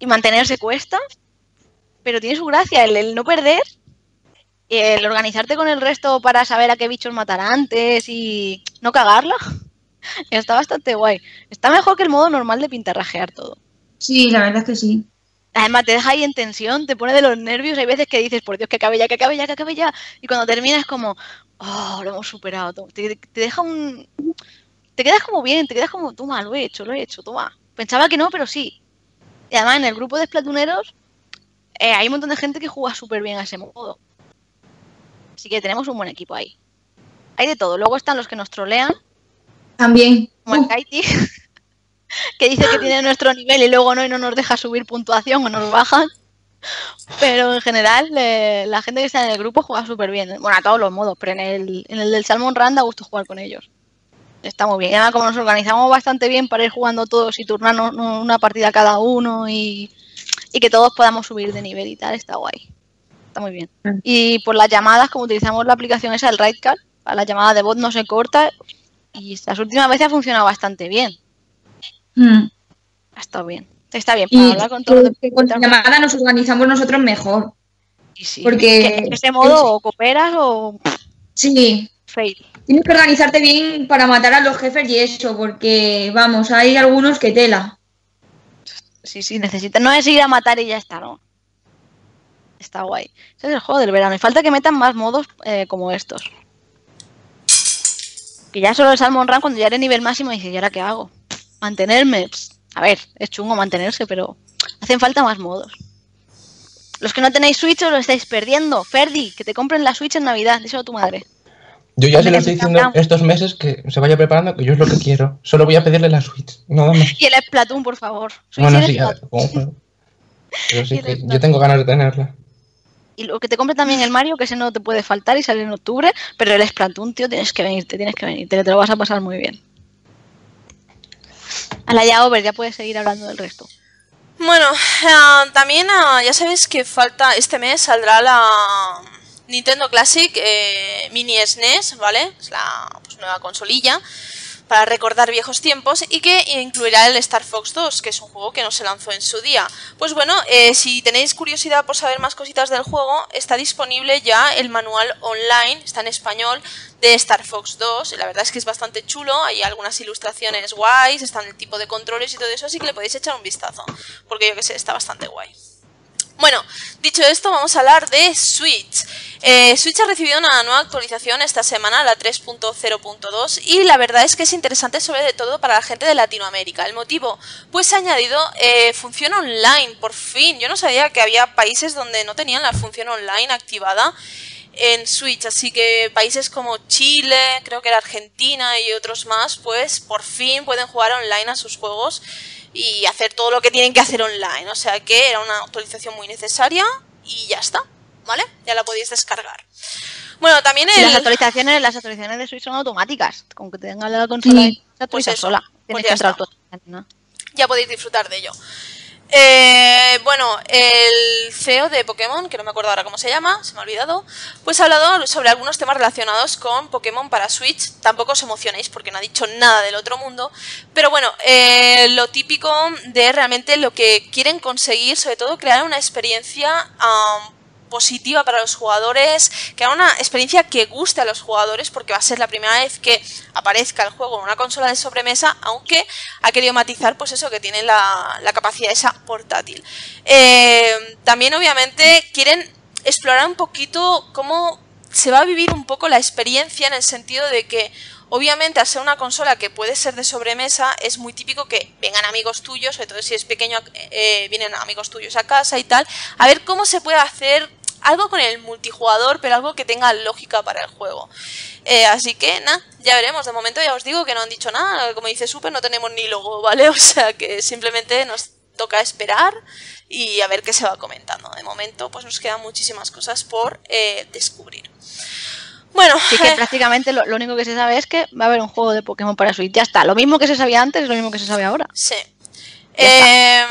y mantenerse cuesta, pero tiene su gracia el, el no perder, el organizarte con el resto para saber a qué bichos matar antes y no cagarla. Está bastante guay. Está mejor que el modo normal de pintarrajear todo. Sí, la verdad es que sí. Además te deja ahí en tensión, te pone de los nervios. Hay veces que dices, por Dios, que acabe ya, que acabe ya, que acabe ya. Y cuando termina es como, oh, lo hemos superado. Te, te deja un... Te quedas como bien, te quedas como, toma, lo he hecho, lo he hecho, toma. Pensaba que no, pero sí. Y además en el grupo de Splatuneros eh, hay un montón de gente que juega súper bien a ese modo. Así que tenemos un buen equipo ahí. Hay de todo. Luego están los que nos trolean. También. Como el Kaiti, que dice que tiene nuestro nivel y luego no y no nos deja subir puntuación o nos bajan. Pero en general, eh, la gente que está en el grupo juega súper bien. Bueno, a todos los modos, pero en el, en el del Salmon Run da gusto jugar con ellos. Está muy bien. Además, como nos organizamos bastante bien para ir jugando todos y turnarnos una partida cada uno y, y que todos podamos subir de nivel y tal, está guay. Está muy bien. Y por las llamadas, como utilizamos la aplicación esa, el Raidcard, para las llamadas de voz no se corta y las últimas veces ha funcionado bastante bien. Mm. Ha estado bien. Está bien. Para y hablar con todos que, que con la llamada nos organizamos nosotros mejor. Sí, sí. Porque de ese modo es... o cooperas o... Sí. Fail. Tienes que organizarte bien para matar a los jefes y eso, porque, vamos, hay algunos que tela. Sí, sí, necesitas. No es ir a matar y ya está, ¿no? Está guay. Ese es el juego del verano. Y falta que metan más modos eh, como estos. Que ya solo el Salmon Run, cuando ya era nivel máximo, dices, ¿y ahora qué hago? Mantenerme. Psst. A ver, es chungo mantenerse, pero hacen falta más modos. Los que no tenéis Switch os lo estáis perdiendo. Ferdi, que te compren la Switch en Navidad. Díselo a tu madre. Yo ya se lo estoy diciendo estos meses que se vaya preparando, que yo es lo que quiero. Solo voy a pedirle la Switch, nada más. Y el Splatoon, por favor. Switch bueno, sí, pero sí que yo tengo ganas de tenerla. Y lo que te compre también el Mario, que ese no te puede faltar y sale en octubre, pero el Splatoon, tío, tienes que venirte, tienes que venirte, te lo vas a pasar muy bien. A la ya over, ya puedes seguir hablando del resto. Bueno, uh, también uh, ya sabéis que falta, este mes saldrá la Nintendo Classic eh, Mini S N E S, ¿vale? Es la pues, nueva consolilla para recordar viejos tiempos y que incluirá el Star Fox dos, que es un juego que no se lanzó en su día. Pues bueno, eh, si tenéis curiosidad por saber más cositas del juego, está disponible ya el manual online, está en español, de Star Fox dos. La verdad es que es bastante chulo, hay algunas ilustraciones guays, están el tipo de controles y todo eso, así que le podéis echar un vistazo, porque yo que sé, está bastante guay. Bueno, dicho esto, vamos a hablar de Switch. Eh, Switch ha recibido una nueva actualización esta semana, la tres punto cero punto dos, y la verdad es que es interesante sobre todo para la gente de Latinoamérica. ¿El motivo? Pues ha añadido eh, función online, por fin. Yo no sabía que había países donde no tenían la función online activada en Switch, así que países como Chile, creo que era Argentina y otros más, pues por fin pueden jugar online a sus juegos y hacer todo lo que tienen que hacer online. O sea que era una actualización muy necesaria y ya está, ¿vale? Ya la podéis descargar. Bueno, también el... Las actualizaciones, las actualizaciones de Switch son automáticas. Con que tengan la consola, sí, se actualiza pues sola. Pues ya, que ¿no? Ya podéis disfrutar de ello. Eh, bueno, el C E O de Pokémon, que no me acuerdo ahora cómo se llama, se me ha olvidado, pues ha hablado sobre algunos temas relacionados con Pokémon para Switch. Tampoco os emocionéis porque no ha dicho nada del otro mundo, pero bueno, eh, lo típico de realmente lo que quieren conseguir, sobre todo crear una experiencia um, positiva para los jugadores, que haga una experiencia que guste a los jugadores, porque va a ser la primera vez que aparezca el juego en una consola de sobremesa, aunque ha querido matizar pues eso, que tiene la, la capacidad esa portátil. Eh, también obviamente quieren explorar un poquito cómo se va a vivir un poco la experiencia, en el sentido de que obviamente al ser una consola que puede ser de sobremesa, es muy típico que vengan amigos tuyos, sobre todo si es pequeño, eh, vienen amigos tuyos a casa y tal, a ver cómo se puede hacer algo con el multijugador, pero algo que tenga lógica para el juego. Eh, así que nada, ya veremos. De momento ya os digo que no han dicho nada, como dice Super, no tenemos ni logo, ¿vale? O sea que simplemente nos toca esperar y a ver qué se va comentando. De momento pues nos quedan muchísimas cosas por eh, descubrir. Bueno, así que eh. prácticamente lo, lo único que se sabe es que va a haber un juego de Pokémon para Switch. Ya está, lo mismo que se sabía antes es lo mismo que se sabe ahora. Sí. Eh,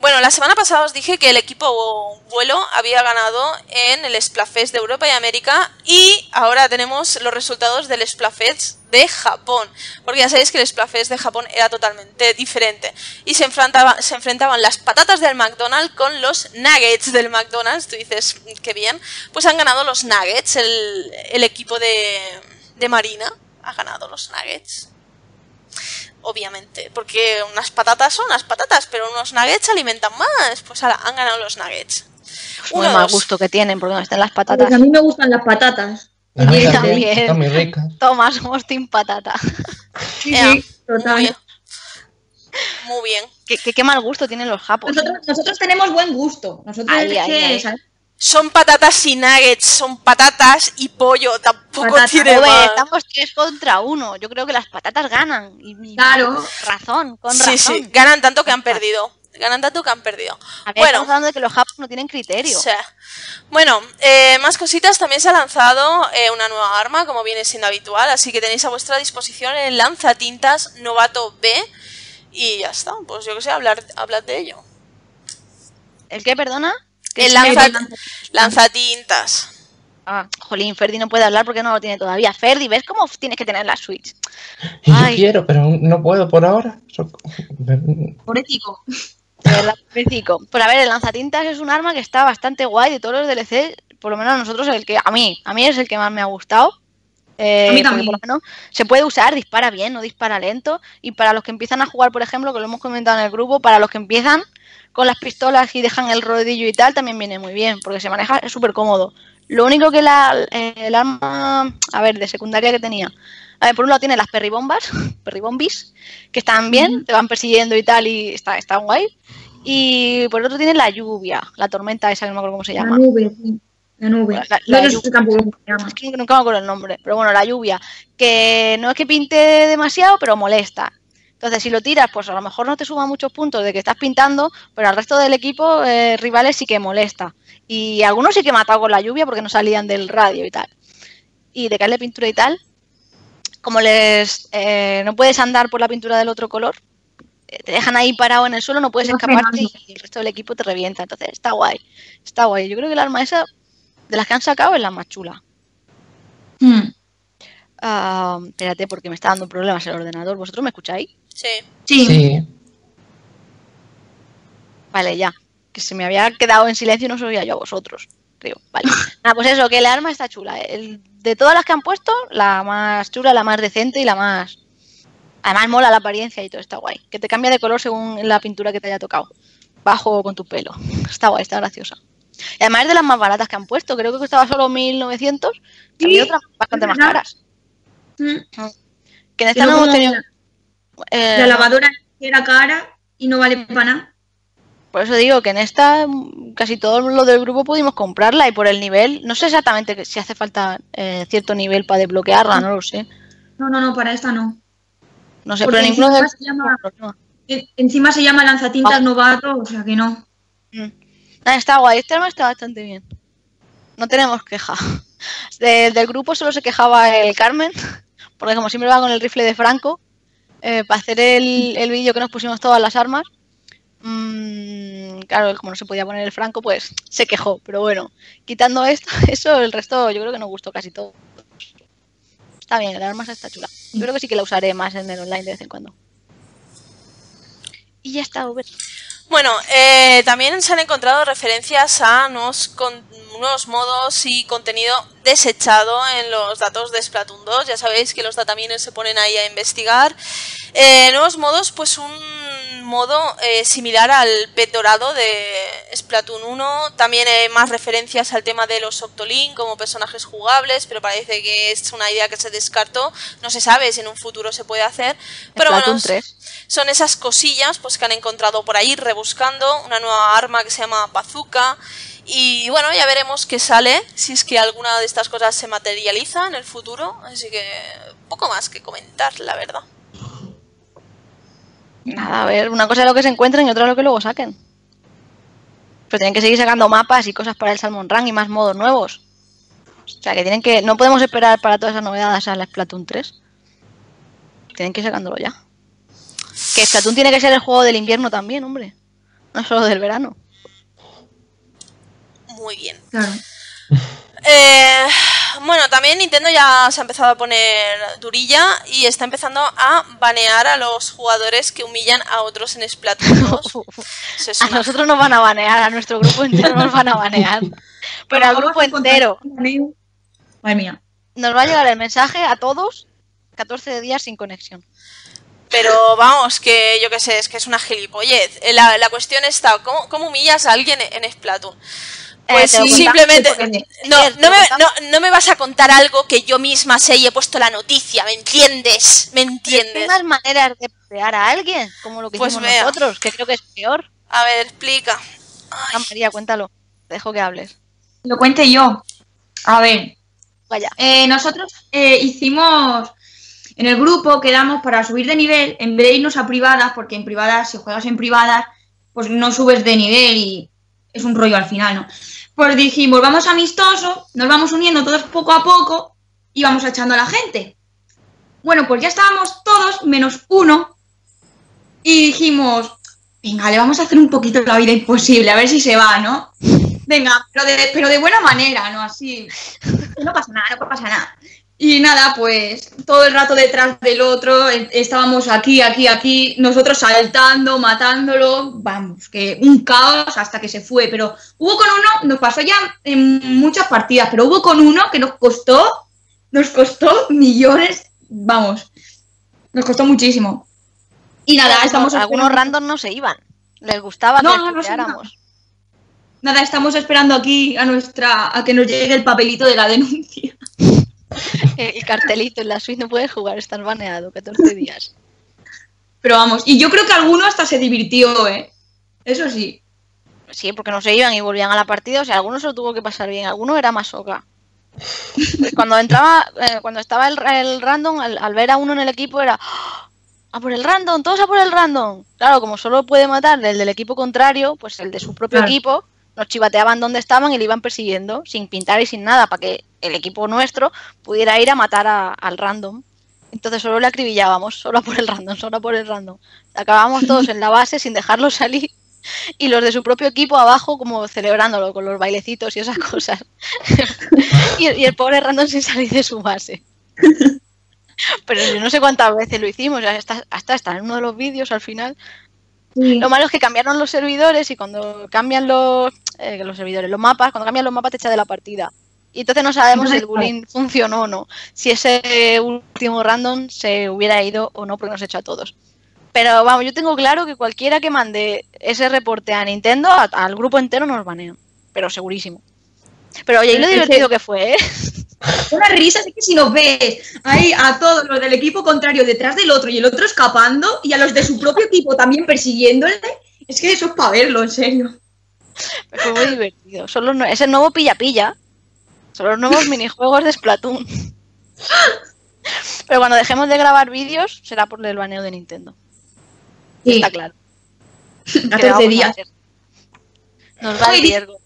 bueno, la semana pasada os dije que el equipo vuelo había ganado en el Splatfest de Europa y América, y ahora tenemos los resultados del Splatfest de Japón, porque ya sabéis que el Splatfest de Japón era totalmente diferente y se enfrentaba, se enfrentaban las patatas del McDonald's con los nuggets del McDonald's. Tú dices, qué bien, pues han ganado los nuggets, el, el equipo de, de Marina ha ganado los nuggets, obviamente, porque unas patatas son unas patatas, pero unos nuggets alimentan más, pues ala, han ganado los nuggets. Uno, muy mal gusto que tienen, porque no están las patatas. Porque a mí me gustan las patatas. A mí también. Están muy ricas. Toma, somos team patata. Sí, yeah, sí, muy bien. Muy bien. ¿Qué, qué, qué mal gusto tienen los japos? Nosotros, nosotros tenemos buen gusto. Nosotros ahí, ahí, ahí. Son patatas y nuggets, son patatas y pollo, tampoco patata, tiene más. Estamos tres contra uno, yo creo que las patatas ganan. Y, claro. Con razón, con sí, razón. Sí, sí, ganan tanto que han perdido. Ganan tanto que han perdido. A ver, bueno, estamos hablando de que los japoneses no tienen criterio. Sí. Bueno, eh, más cositas. También se ha lanzado eh, una nueva arma, como viene siendo habitual, así que tenéis a vuestra disposición el lanzatintas novato B. Y ya está, pues yo que sé, hablar, hablad de ello. ¿El qué, perdona? El lanza, lanzatintas. Ah, jolín, Ferdi no puede hablar porque no lo tiene todavía. Ferdi, ¿ves cómo tienes que tener la Switch? Yo Ay. quiero, pero no puedo por ahora. Pobrecico. De verdad, pobrecico. Pues a ver, el lanzatintas es un arma que está bastante guay de todos los D L C. Por lo menos a nosotros, el que a mí, a mí es el que más me ha gustado. Eh, a mí también. Por lo menos se puede usar, dispara bien, no dispara lento. Y para los que empiezan a jugar, por ejemplo, que lo hemos comentado en el grupo, para los que empiezan con las pistolas y dejan el rodillo y tal, también viene muy bien, porque se maneja súper cómodo. Lo único que la, eh, el arma, a ver, de secundaria que tenía, a ver, por un lado tiene las perribombas, perribombis, que están bien, te van persiguiendo y tal, y está, está guay. Y por el otro tiene la lluvia, la tormenta esa, que no me acuerdo cómo se llama. La nube, la nube. La, la, la lluvia, es que nunca me acuerdo el nombre, pero bueno, la lluvia, que no es que pinte demasiado, pero molesta. Entonces, si lo tiras, pues a lo mejor no te suma muchos puntos de que estás pintando, pero al resto del equipo eh, rivales sí que molesta. Y algunos sí que mataban con la lluvia porque no salían del radio y tal. Y de caerle pintura y tal, como les eh, no puedes andar por la pintura del otro color, te dejan ahí parado en el suelo, no puedes no escaparte y el resto del equipo te revienta. Entonces, está guay. Está guay. Yo creo que el arma esa, de las que han sacado, es la más chula. Hmm. Uh, espérate, porque me está dando problemas el ordenador. ¿Vosotros me escucháis? Sí. Sí. Sí. Vale, ya. Que se me había quedado en silencio y no os oía yo a vosotros, creo. Vale. Nada, pues eso, que el arma está chula. El, de todas las que han puesto, la más chula, la más decente y la más... Además mola la apariencia y todo, está guay. Que te cambia de color según la pintura que te haya tocado. Bajo con tu pelo. Está guay, está graciosa. Y además es de las más baratas que han puesto. Creo que costaba solo mil novecientos. Y había otras bastante más caras. Mm. Que en esta no hemos tenido... Eh, la lavadora era cara y no vale para nada. Por eso digo que en esta casi todos los del grupo pudimos comprarla, y por el nivel, no sé exactamente si hace falta eh, cierto nivel para desbloquearla, no lo sé. No, no, no, para esta no. No sé, porque pero encima, ningún... se llama, no. encima se llama lanzatintas oh. novato, o sea que no. Mm. Nada, está guay, este arma está bastante bien. No tenemos queja. Del, del grupo solo se quejaba el Carmen, porque como siempre va con el rifle de Franco. Eh, para hacer el, el vídeo que nos pusimos todas las armas, mmm, claro, como no se podía poner el Franco, pues se quejó. Pero bueno, quitando esto, eso, el resto yo creo que nos gustó casi todo. Está bien, el arma está chula. Yo creo que sí que la usaré más en el online de vez en cuando. Y ya está, Uber. Bueno, eh, también se han encontrado referencias a nuevos, con, nuevos modos y contenido desechado en los datos de Splatoon dos. Ya sabéis que los datamines se ponen ahí a investigar. Eh, nuevos modos, pues un modo eh, similar al pez dorado de Splatoon uno. También hay más referencias al tema de los Octolink como personajes jugables, pero parece que es una idea que se descartó. No se sabe si en un futuro se puede hacer. Pero Splatoon bueno, tres. Son esas cosillas pues que han encontrado por ahí rebuscando. Una nueva arma que se llama Bazooka. Y bueno, ya veremos qué sale, si es que alguna de estas cosas se materializa en el futuro. Así que poco más que comentar, la verdad. Nada, a ver, una cosa es lo que se encuentren y otra es lo que luego saquen. Pero tienen que seguir sacando mapas y cosas para el Salmon Run y más modos nuevos. O sea que tienen que... no podemos esperar para todas esas novedades a la Splatoon tres. Tienen que ir sacándolo ya. Que Splatoon tiene que ser el juego del invierno también, hombre. No solo del verano. Muy bien. Claro. Eh, bueno, también Nintendo ya se ha empezado a poner durilla y está empezando a banear a los jugadores que humillan a otros en Splatoon dos. Es una... A nosotros nos van a banear, a nuestro grupo entero nos van a banear. Pero al grupo entero. Madre mía. Nos va a llegar el mensaje a todos, catorce días sin conexión. Pero vamos, que yo qué sé, es que es una gilipollez. La, la cuestión está, ¿cómo, ¿cómo humillas a alguien en Splatoon? Pues eh, simplemente, no, no, me, no, no me vas a contar algo que yo misma sé y he puesto la noticia, ¿me entiendes? ¿Me entiendes? Hay más maneras de pegar a alguien, como lo que pues hicimos vea. nosotros, que creo que es peor. A ver, explica. Ay. María, cuéntalo, te dejo que hables. Lo cuente yo. A ver, vaya. Eh, nosotros eh, hicimos... En el grupo quedamos para subir de nivel, en vez de irnos a privadas, porque en privadas, si juegas en privadas, pues no subes de nivel y es un rollo al final, ¿no? Pues dijimos, vamos amistoso, nos vamos uniendo todos poco a poco y vamos echando a la gente. Bueno, pues ya estábamos todos menos uno y dijimos, venga, le vamos a hacer un poquito la vida imposible, a ver si se va, ¿no? Venga, pero de, pero de buena manera, ¿no? Así, no pasa nada, no pasa nada. Y nada, pues todo el rato detrás del otro, estábamos aquí, aquí, aquí, nosotros saltando, matándolo, vamos, que un caos hasta que se fue. Pero hubo con uno, nos pasó ya en muchas partidas, pero hubo con uno que nos costó, nos costó millones, vamos, nos costó muchísimo. Y nada, estamos... Algunos random no se iban, les gustaba que no, nos quedáramos. Nada, estamos esperando aquí a nuestra, a que nos llegue el papelito de la denuncia. El cartelito en la Switch, no puedes jugar, estás baneado catorce días. Pero vamos, y yo creo que alguno hasta se divirtió, ¿eh? Eso sí. Sí, porque no se iban y volvían a la partida, o sea, alguno se lo tuvo que pasar bien, alguno era masoca. Pues cuando entraba, eh, cuando estaba el, el random, al, al ver a uno en el equipo era... ¡A por el random! ¡Todos a por el random! Claro, como solo puede matar el del equipo contrario, pues el de su propio claro. equipo... Nos chivateaban donde estaban y le iban persiguiendo, sin pintar y sin nada, para que el equipo nuestro pudiera ir a matar a, al random. Entonces solo le acribillábamos, solo por el random, solo por el random. Acabábamos todos en la base sin dejarlo salir y los de su propio equipo abajo como celebrándolo con los bailecitos y esas cosas. y, y el pobre random sin salir de su base. Pero yo no sé cuántas veces lo hicimos, hasta, hasta, hasta en uno de los vídeos al final... Sí. Lo malo es que cambiaron los servidores y cuando cambian los, eh, los servidores, los mapas, cuando cambian los mapas te echa de la partida. Y entonces no sabemos no, si el bullying no. funcionó o no, si ese último random se hubiera ido o no porque nos echó a todos. Pero vamos, yo tengo claro que cualquiera que mande ese reporte a Nintendo, a, al grupo entero nos banean, pero segurísimo. Pero oye, y lo divertido que fue, ¿eh? Una risa, es que si nos ves ahí a todos los del equipo contrario detrás del otro y el otro escapando y a los de su propio equipo también persiguiéndole, es que eso es para verlo, en serio. Pero fue muy divertido. Son los, es el nuevo pilla-pilla. Son los nuevos minijuegos de Splatoon. Pero cuando dejemos de grabar vídeos será por el baneo de Nintendo. Sí. Está claro. catorce días. Nos va a riesgo.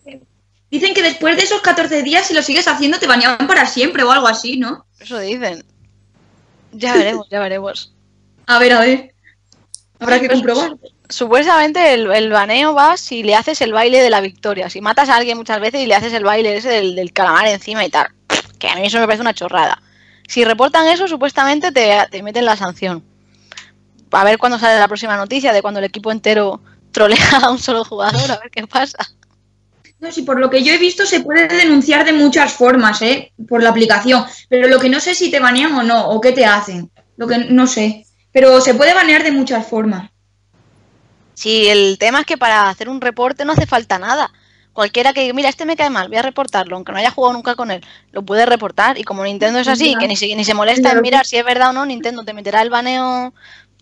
Dicen que después de esos catorce días, si lo sigues haciendo, te banean para siempre o algo así, ¿no? Eso dicen. Ya veremos, ya veremos. A ver, a ver. Habrá sí, que comprobar. Supuestamente el, el baneo va si le haces el baile de la victoria. Si matas a alguien muchas veces y le haces el baile ese del, del calamar encima y tal. Que a mí eso me parece una chorrada. Si reportan eso, supuestamente te, te meten la sanción. A ver cuándo sale la próxima noticia de cuando el equipo entero trolea a un solo jugador, a ver qué pasa. No, sí, por lo que yo he visto se puede denunciar de muchas formas, ¿eh? Por la aplicación. Pero lo que no sé si te banean o no, o qué te hacen. Lo que no sé. Pero se puede banear de muchas formas. Sí, el tema es que para hacer un reporte no hace falta nada. Cualquiera que diga, mira, este me cae mal, voy a reportarlo, aunque no haya jugado nunca con él, lo puede reportar. Y como Nintendo es así, que ni se, ni se molesta en mirar si es verdad o no, Nintendo te meterá el baneo,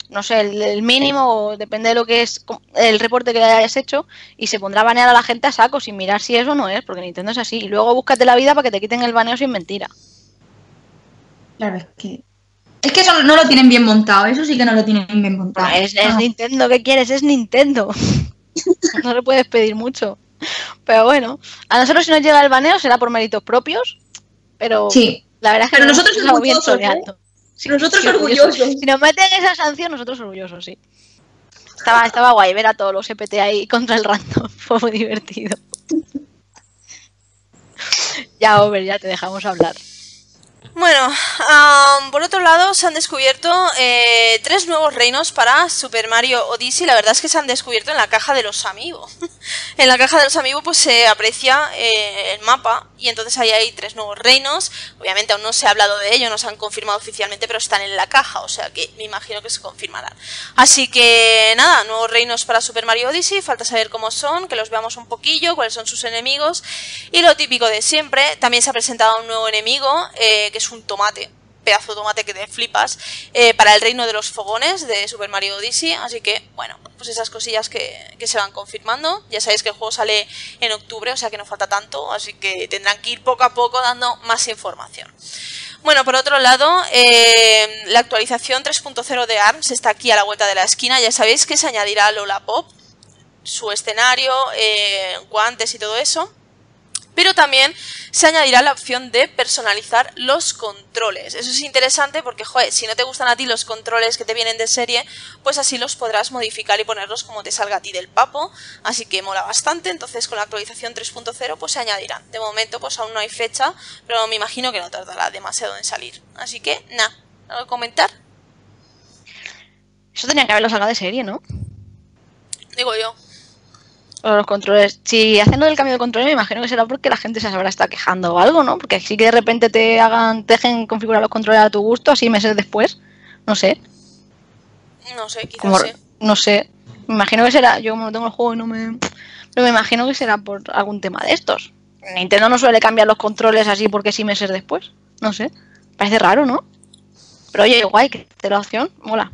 no sé, el, el mínimo, o depende de lo que es el reporte que hayas hecho, y se pondrá a banear a la gente a saco sin mirar si es o no es, porque Nintendo es así. Y luego búscate la vida para que te quiten el baneo sin mentira. Claro, es que... Es que eso no lo tienen bien montado, eso sí que no lo tienen bien montado. No, es, es Nintendo, ¿qué quieres? Es Nintendo. No le puedes pedir mucho. Pero bueno, a nosotros si nos llega el baneo será por méritos propios, pero sí. La verdad es que pero nosotros estamos bien soleando. ¿Eh? Sí, nosotros sí, orgullosos. orgullosos. Si nos meten esa sanción, nosotros orgullosos, sí. Estaba, estaba guay ver a todos los E P T ahí contra el random, fue muy divertido. Ya, Over, ya te dejamos hablar. Bueno, um, por otro lado se han descubierto eh, tres nuevos reinos para Super Mario Odyssey. La verdad es que se han descubierto en la caja de los Amiibo. En la caja de los Amiibo pues se aprecia eh, el mapa y entonces ahí hay tres nuevos reinos. Obviamente aún no se ha hablado de ello, no se han confirmado oficialmente, pero están en la caja, o sea que me imagino que se confirmarán. Así que nada, nuevos reinos para Super Mario Odyssey, falta saber cómo son, que los veamos un poquillo, cuáles son sus enemigos y lo típico de siempre. También se ha presentado un nuevo enemigo eh, que es un tomate, pedazo de tomate que te flipas, eh, para el reino de los fogones de Super Mario Odyssey. Así que bueno, pues esas cosillas que, que se van confirmando. Ya sabéis que el juego sale en octubre, o sea que no falta tanto, así que tendrán que ir poco a poco dando más información. Bueno, por otro lado, eh, la actualización tres punto cero de ARMS está aquí a la vuelta de la esquina. Ya sabéis que se añadirá Lollapop, su escenario, eh, guantes y todo eso. Pero también se añadirá la opción de personalizar los controles. Eso es interesante porque, joder, si no te gustan a ti los controles que te vienen de serie, pues así los podrás modificar y ponerlos como te salga a ti del papo. Así que mola bastante. Entonces con la actualización tres punto cero pues se añadirán. De momento pues aún no hay fecha, pero me imagino que no tardará demasiado en salir. Así que, nada, ¿algo que comentar? Eso tenía que haberlo sacado de serie, ¿no? Digo yo. O los controles. Si hacen lo del cambio de controles, me imagino que será porque la gente se habrá estado quejando o algo, ¿no? Porque si que de repente te hagan, te dejen configurar los controles a tu gusto, así meses después. No sé. No sé, quizás como, sí. No sé. Me imagino que será. Yo como no tengo el juego y no me. Pero me imagino que será por algún tema de estos. Nintendo no suele cambiar los controles así porque sí meses después. No sé. Parece raro, ¿no? Pero oye, guay, que te la opción, mola.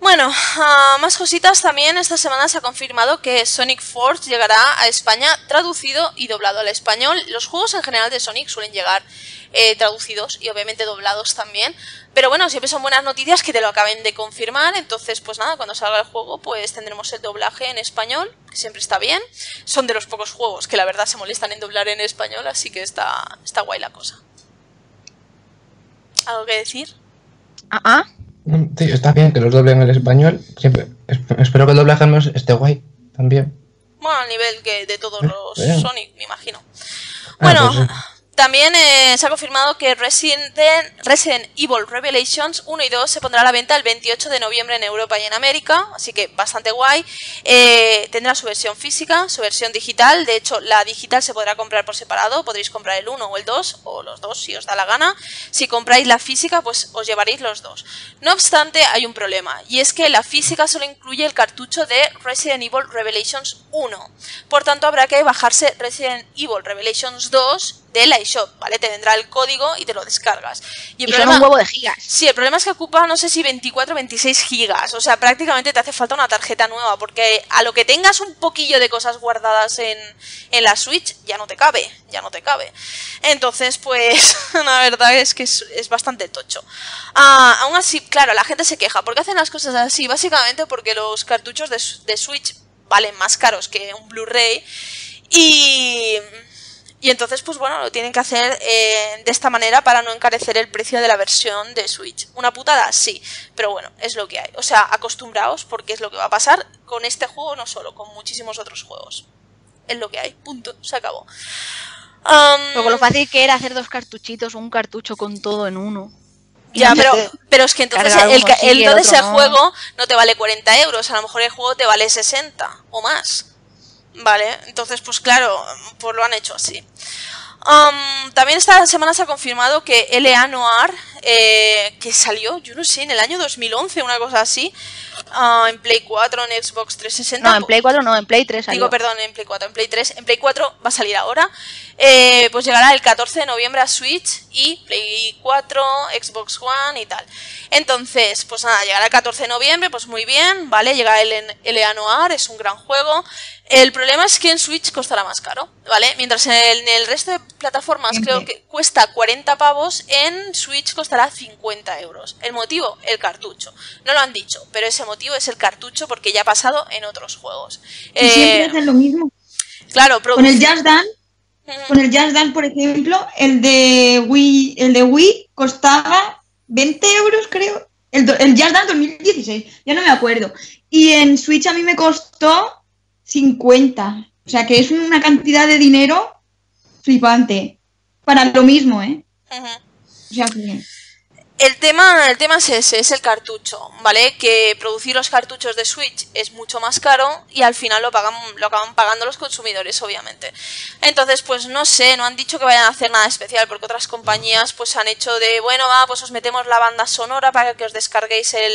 Bueno, uh, más cositas también. Esta semana se ha confirmado que Sonic Force llegará a España traducido y doblado al español. Los juegos en general de Sonic suelen llegar eh, traducidos y obviamente doblados también. Pero bueno, siempre son buenas noticias que te lo acaben de confirmar. Entonces pues nada, cuando salga el juego pues tendremos el doblaje en español, que siempre está bien. Son de los pocos juegos que la verdad se molestan en doblar en español, así que está, está guay la cosa. ¿Algo que decir? Ah, uh-uh. Sí, está bien que los doblen en el español. Siempre espero que el doblaje al menos esté guay también. Bueno, al nivel que de todos los eh, Sonic, me imagino. Ah, bueno, pues sí. También eh, se ha confirmado que Resident, Resident Evil Revelations uno y dos se pondrá a la venta el veintiocho de noviembre en Europa y en América. Así que bastante guay. Eh, tendrá su versión física, su versión digital. De hecho, la digital se podrá comprar por separado. Podréis comprar el uno o el dos, o los dos si os da la gana. Si compráis la física, pues os llevaréis los dos. No obstante, hay un problema. Y es que la física solo incluye el cartucho de Resident Evil Revelations uno. Por tanto, habrá que bajarse Resident Evil Revelations dos de la eShop, ¿vale? Te vendrá el código y te lo descargas. Y, el y problema, son un huevo de gigas. Sí, el problema es que ocupa, no sé si veinticuatro o veintiséis gigas. O sea, prácticamente te hace falta una tarjeta nueva, porque a lo que tengas un poquillo de cosas guardadas en, en la Switch, ya no te cabe, ya no te cabe. Entonces, pues, la verdad es que es, es bastante tocho. Ah, aún así, claro, la gente se queja. ¿Por qué hacen las cosas así? Básicamente porque los cartuchos de, de Switch valen más caros que un Blu-ray. Y... Y entonces, pues bueno, lo tienen que hacer eh, de esta manera para no encarecer el precio de la versión de Switch. Una putada, sí, pero bueno, es lo que hay. O sea, acostumbraos porque es lo que va a pasar con este juego, no solo, con muchísimos otros juegos. Es lo que hay, punto, se acabó. Um... Pero con lo fácil que era hacer dos cartuchitos, un cartucho con todo en uno. Ya, pero, pero es que entonces el, el, el, entonces el, el juego no. no te vale cuarenta euros, a lo mejor el juego te vale sesenta o más. Vale, entonces pues claro, pues lo han hecho así. Um, también esta semana se ha confirmado que L A. Noir, eh, que salió, yo no sé, en el año dos mil once, una cosa así, uh, en Play cuatro, en Xbox trescientos sesenta... No, en Play cuatro no, en Play tres salió. Digo, perdón, en Play cuatro, en Play tres, en Play cuatro va a salir ahora, eh, pues llegará el catorce de noviembre a Switch y Play cuatro, Xbox One y tal. Entonces, pues nada, llegará el catorce de noviembre, pues muy bien, vale, llegará el L A. Noir, es un gran juego. El problema es que en Switch costará más caro, ¿vale? Mientras en el, en el resto de plataformas creo que cuesta cuarenta pavos, en Switch costará cincuenta euros. El motivo, el cartucho. No lo han dicho, pero ese motivo es el cartucho porque ya ha pasado en otros juegos. Eh, siempre hacen lo mismo. Claro, con el Just Dance, mm. con el Just Dance, por ejemplo, el de Wii, el de Wii costaba veinte euros, creo. El, el Just Dance dos mil dieciséis, ya no me acuerdo. Y en Switch a mí me costó cincuenta, o sea que es una cantidad de dinero flipante para lo mismo, ¿eh? Uh-huh. O sea que... El tema, el tema es ese, es el cartucho, ¿vale? Que producir los cartuchos de Switch es mucho más caro y al final lo pagan, lo acaban pagando los consumidores, obviamente. Entonces, pues no sé, no han dicho que vayan a hacer nada especial, porque otras compañías pues han hecho de, bueno, va, pues os metemos la banda sonora para que os descarguéis el,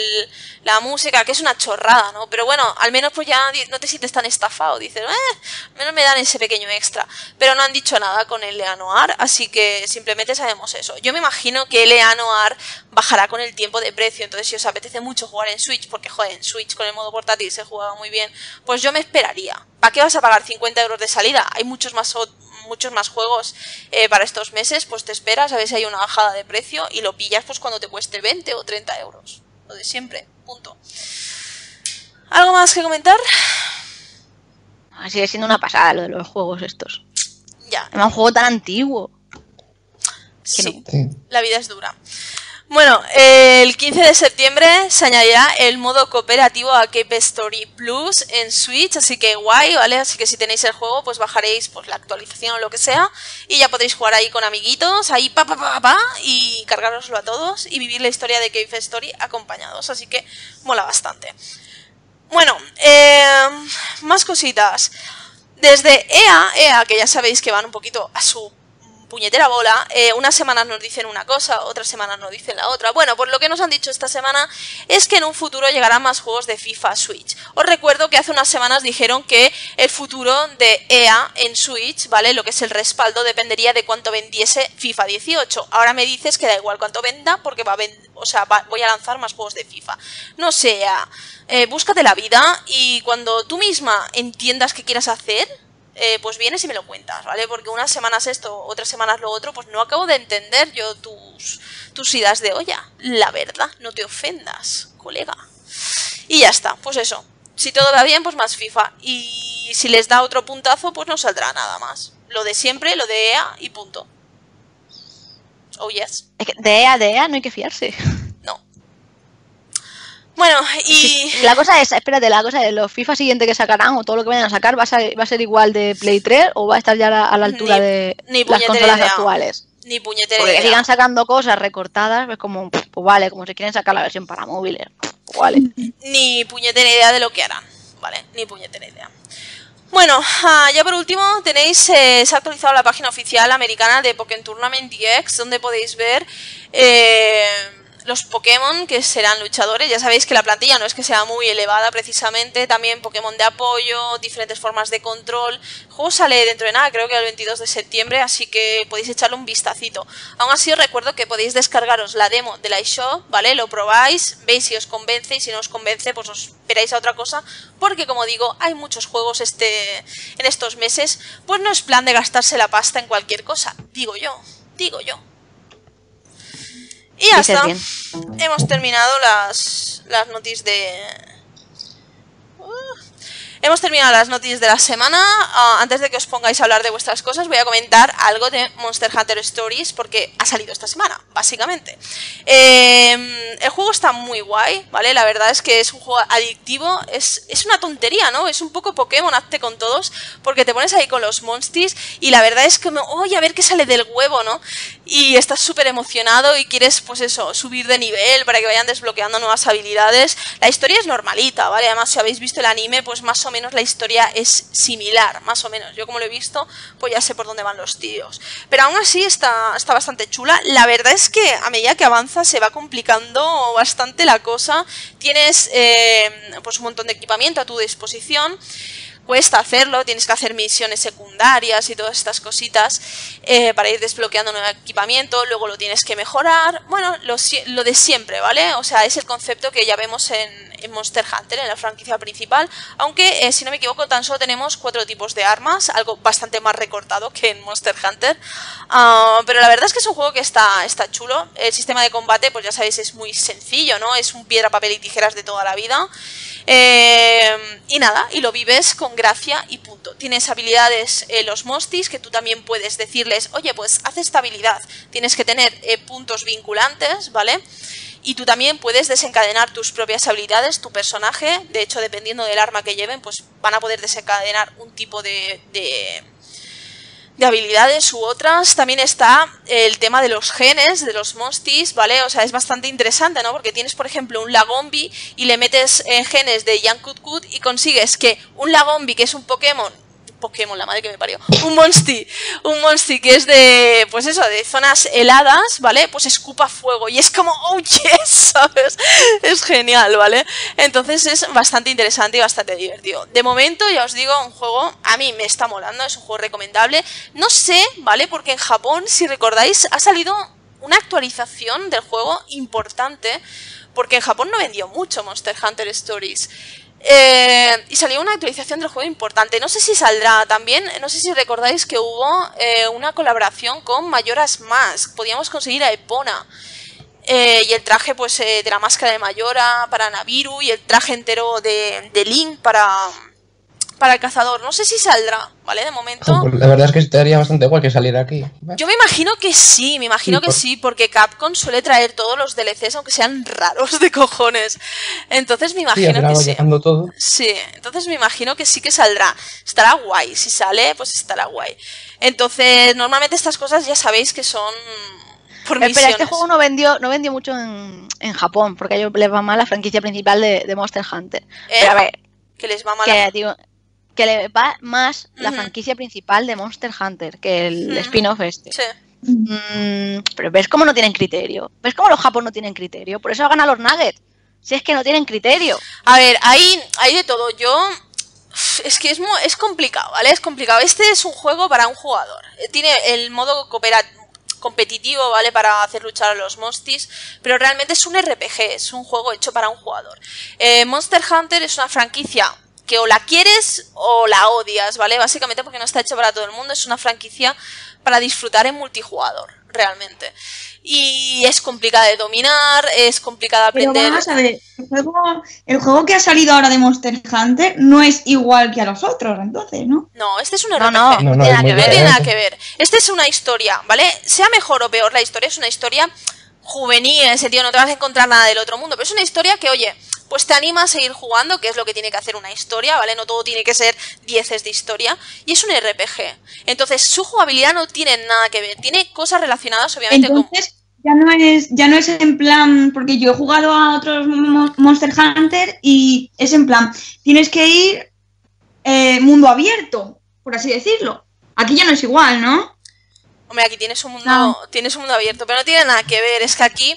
la música, que es una chorrada, ¿no? Pero bueno, al menos pues ya no te sientes tan estafado, dices, eh, al menos me dan ese pequeño extra. Pero no han dicho nada con el L A. Noir, así que simplemente sabemos eso. Yo me imagino que el L A. Noir bajará con el tiempo de precio, entonces si os apetece mucho jugar en Switch, porque joder, en Switch con el modo portátil se jugaba muy bien, pues yo me esperaría. ¿Para qué vas a pagar cincuenta euros de salida? Hay muchos más, muchos más juegos eh, para estos meses, pues te esperas a ver si hay una bajada de precio y lo pillas pues cuando te cueste veinte o treinta euros, lo de siempre, punto. ¿Algo más que comentar? Sigue siendo una pasada lo de los juegos estos. Ya. Es un juego tan antiguo. Sí, no. La vida es dura. Bueno, eh, el quince de septiembre se añadirá el modo cooperativo a Cape Story Plus en Switch, así que guay, ¿vale? Así que si tenéis el juego, pues bajaréis pues, la actualización o lo que sea y ya podréis jugar ahí con amiguitos, ahí pa pa pa pa, y cargaroslo a todos y vivir la historia de Cape Story acompañados, así que mola bastante. Bueno, eh, más cositas. Desde E A, E A, que ya sabéis que van un poquito a su puñetera bola, eh, unas semanas nos dicen una cosa, otras semanas nos dicen la otra. Bueno, pues lo que nos han dicho esta semana es que en un futuro llegarán más juegos de FIFA a Switch. Os recuerdo que hace unas semanas dijeron que el futuro de E A en Switch, ¿vale? Lo que es el respaldo dependería de cuánto vendiese FIFA dieciocho. Ahora me dices que da igual cuánto venda porque va a vend- o sea, va- voy a lanzar más juegos de FIFA. No sé, eh, búscate la vida y cuando tú misma entiendas qué quieras hacer... Eh, pues vienes y me lo cuentas, ¿vale? Porque unas semanas esto, otras semanas lo otro, pues no acabo de entender yo tus, tus idas de olla. La verdad, no te ofendas, colega. Y ya está, pues eso. Si todo va bien, pues más FIFA. Y si les da otro puntazo, pues no saldrá nada más. Lo de siempre, lo de E A y punto. Oh, yes. Es que de E A, de E A no hay que fiarse. No. Bueno, y... La cosa es, espérate, la cosa es, los FIFA siguientes que sacarán o todo lo que vayan a sacar va a ser, va a ser igual de Play tres o va a estar ya a la altura ni, de ni las consolas idea. actuales. Ni puñetera Porque idea. Que sigan sacando cosas recortadas, pues como, pues vale, como si quieren sacar la versión para móviles, pues vale. Ni puñetera idea de lo que harán, vale, ni puñetera idea. Bueno, ya por último tenéis, eh, se ha actualizado la página oficial americana de Pokémon Tournament D X, donde podéis ver... Eh, los Pokémon que serán luchadores. Ya sabéis que la plantilla no es que sea muy elevada precisamente, también Pokémon de apoyo, diferentes formas de control. El juego sale dentro de nada, creo que el veintidós de septiembre, así que podéis echarle un vistacito. Aún así os recuerdo que podéis descargaros la demo de la eShop, ¿vale? Lo probáis, veis si os convence y si no os convence pues os esperáis a otra cosa, porque como digo, hay muchos juegos este en estos meses, pues no es plan de gastarse la pasta en cualquier cosa, digo yo, digo yo. Y hasta hemos terminado las, las noticias de... Uh, Hemos terminado las noticias de la semana. Uh, antes de que os pongáis a hablar de vuestras cosas, voy a comentar algo de Monster Hunter Stories porque ha salido esta semana, básicamente. Eh, el juego está muy guay, ¿vale? La verdad es que es un juego adictivo. Es, es una tontería, ¿no? Es un poco Pokémon, hazte con todos, porque te pones ahí con los monstis y la verdad es que, oye, a ver qué sale del huevo, ¿no? Y estás súper emocionado y quieres, pues eso, subir de nivel para que vayan desbloqueando nuevas habilidades. La historia es normalita, ¿vale? Además, si habéis visto el anime, pues más o menos la historia es similar, más o menos. Yo como lo he visto, pues ya sé por dónde van los tíos. Pero aún así está, está bastante chula. La verdad es que a medida que avanza se va complicando bastante la cosa. Tienes eh, pues un montón de equipamiento a tu disposición. Cuesta hacerlo, tienes que hacer misiones secundarias y todas estas cositas eh, para ir desbloqueando nuevo equipamiento, luego lo tienes que mejorar, bueno, lo, lo de siempre, ¿vale? O sea, es el concepto que ya vemos en, en Monster Hunter, en la franquicia principal, aunque, eh, si no me equivoco, tan solo tenemos cuatro tipos de armas, algo bastante más recortado que en Monster Hunter, uh, pero la verdad es que es un juego que está, está chulo. El sistema de combate, pues ya sabéis, es muy sencillo, ¿no? Es un piedra, papel y tijeras de toda la vida. Eh, y nada, y lo vives con gracia y punto. Tienes habilidades eh, los monstis, que tú también puedes decirles, oye, pues haz esta habilidad. Tienes que tener eh, puntos vinculantes, ¿vale? Y tú también puedes desencadenar tus propias habilidades, tu personaje. De hecho, dependiendo del arma que lleven, pues van a poder desencadenar un tipo de... de de habilidades u otras. También está el tema de los genes, de los monstis, ¿vale? O sea, es bastante interesante, ¿no? Porque tienes, por ejemplo, un Lagombi y le metes eh, genes de Yankutkut y consigues que un Lagombi, que es un Pokémon, Pokémon, la madre que me parió, un Monsti, un Monsti que es de, pues eso, de zonas heladas, ¿vale? Pues escupa fuego y es como, oh yes, ¿sabes? Es genial, ¿vale? Entonces es bastante interesante y bastante divertido. De momento, ya os digo, un juego, a mí me está molando, es un juego recomendable. No sé, ¿vale? Porque en Japón, si recordáis, ha salido una actualización del juego importante, porque en Japón no vendió mucho Monster Hunter Stories. Eh, y salió una actualización del juego importante. No sé si saldrá también. No sé si recordáis que hubo eh, una colaboración con Majora's Mask. Podíamos conseguir a Epona eh, y el traje, pues, eh, de la máscara de Majora para Naviru y el traje entero de, de Link para, para el cazador. No sé si saldrá, ¿vale? De momento. La verdad es que estaría bastante guay que saliera aquí. Yo me imagino que sí, me imagino sí, que por... sí, porque Capcom suele traer todos los D L Cs, aunque sean raros de cojones. Entonces me imagino sí, que sí. Todo. Sí, entonces me imagino que sí que saldrá. Estará guay, si sale, pues estará guay. Entonces, normalmente estas cosas ya sabéis que son... Por pero, pero este juego no vendió, no vendió mucho en, en Japón, porque a ellos les va mal la franquicia principal de, de Monster Hunter. ¿Eh? Pero a ver, que les va mal que, la... digo, que le va más la uh-huh. franquicia principal de Monster Hunter que el uh-huh. spin-off este. Sí. Mm, pero ves cómo no tienen criterio. Ves cómo los japoneses no tienen criterio. Por eso ganan los Nuggets. Si es que no tienen criterio. A ver, hay, hay de todo. Yo... Es que es, es complicado, ¿vale? Es complicado. Este es un juego para un jugador. Tiene el modo cooperativo. competitivo, ¿vale? Para hacer luchar a los monstis, pero realmente es un R P G, es un juego hecho para un jugador. Eh, Monster Hunter es una franquicia que o la quieres o la odias, ¿vale? Básicamente porque no está hecho para todo el mundo, es una franquicia para disfrutar en multijugador, realmente. Y es complicada de dominar, es complicada de aprender. Pero vamos a ver, el juego, el juego que ha salido ahora de Monster Hunter no es igual que a los otros, entonces, ¿no? No, este es un R P G, no, no, no, no tiene nada que ver, tiene nada que ver. Este es una historia, ¿vale? Sea mejor o peor la historia, es una historia juvenil, en ese tío no te vas a encontrar nada del otro mundo, pero es una historia que, oye, pues te anima a seguir jugando, que es lo que tiene que hacer una historia, ¿vale? No todo tiene que ser dieces de historia. Y es un R P G. Entonces, su jugabilidad no tiene nada que ver. Tiene cosas relacionadas, obviamente, Entonces, con... ya no es, ya no es en plan... Porque yo he jugado a otros Monster Hunter y es en plan... Tienes que ir eh, mundo abierto, por así decirlo. Aquí ya no es igual, ¿no? Hombre, aquí tienes un mundo, no. tienes un mundo abierto, pero no tiene nada que ver. Es que aquí...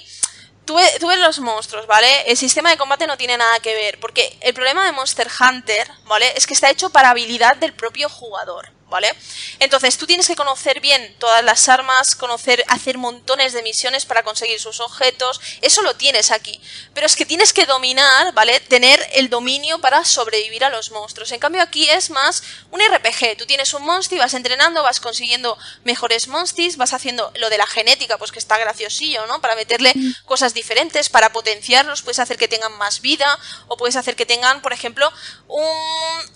Tú ves, tú ves los monstruos, ¿vale? El sistema de combate no tiene nada que ver, porque el problema de Monster Hunter, ¿vale? Es que está hecho para habilidad del propio jugador. ¿vale? Entonces tú tienes que conocer bien todas las armas, conocer, hacer montones de misiones para conseguir sus objetos, eso lo tienes aquí. Pero es que tienes que dominar, ¿vale? Tener el dominio para sobrevivir a los monstruos. En cambio aquí es más un R P G, tú tienes un monster, vas entrenando, vas consiguiendo mejores monsters, vas haciendo lo de la genética, pues que está graciosillo, ¿no? Para meterle cosas diferentes, para potenciarlos, puedes hacer que tengan más vida o puedes hacer que tengan, por ejemplo, un,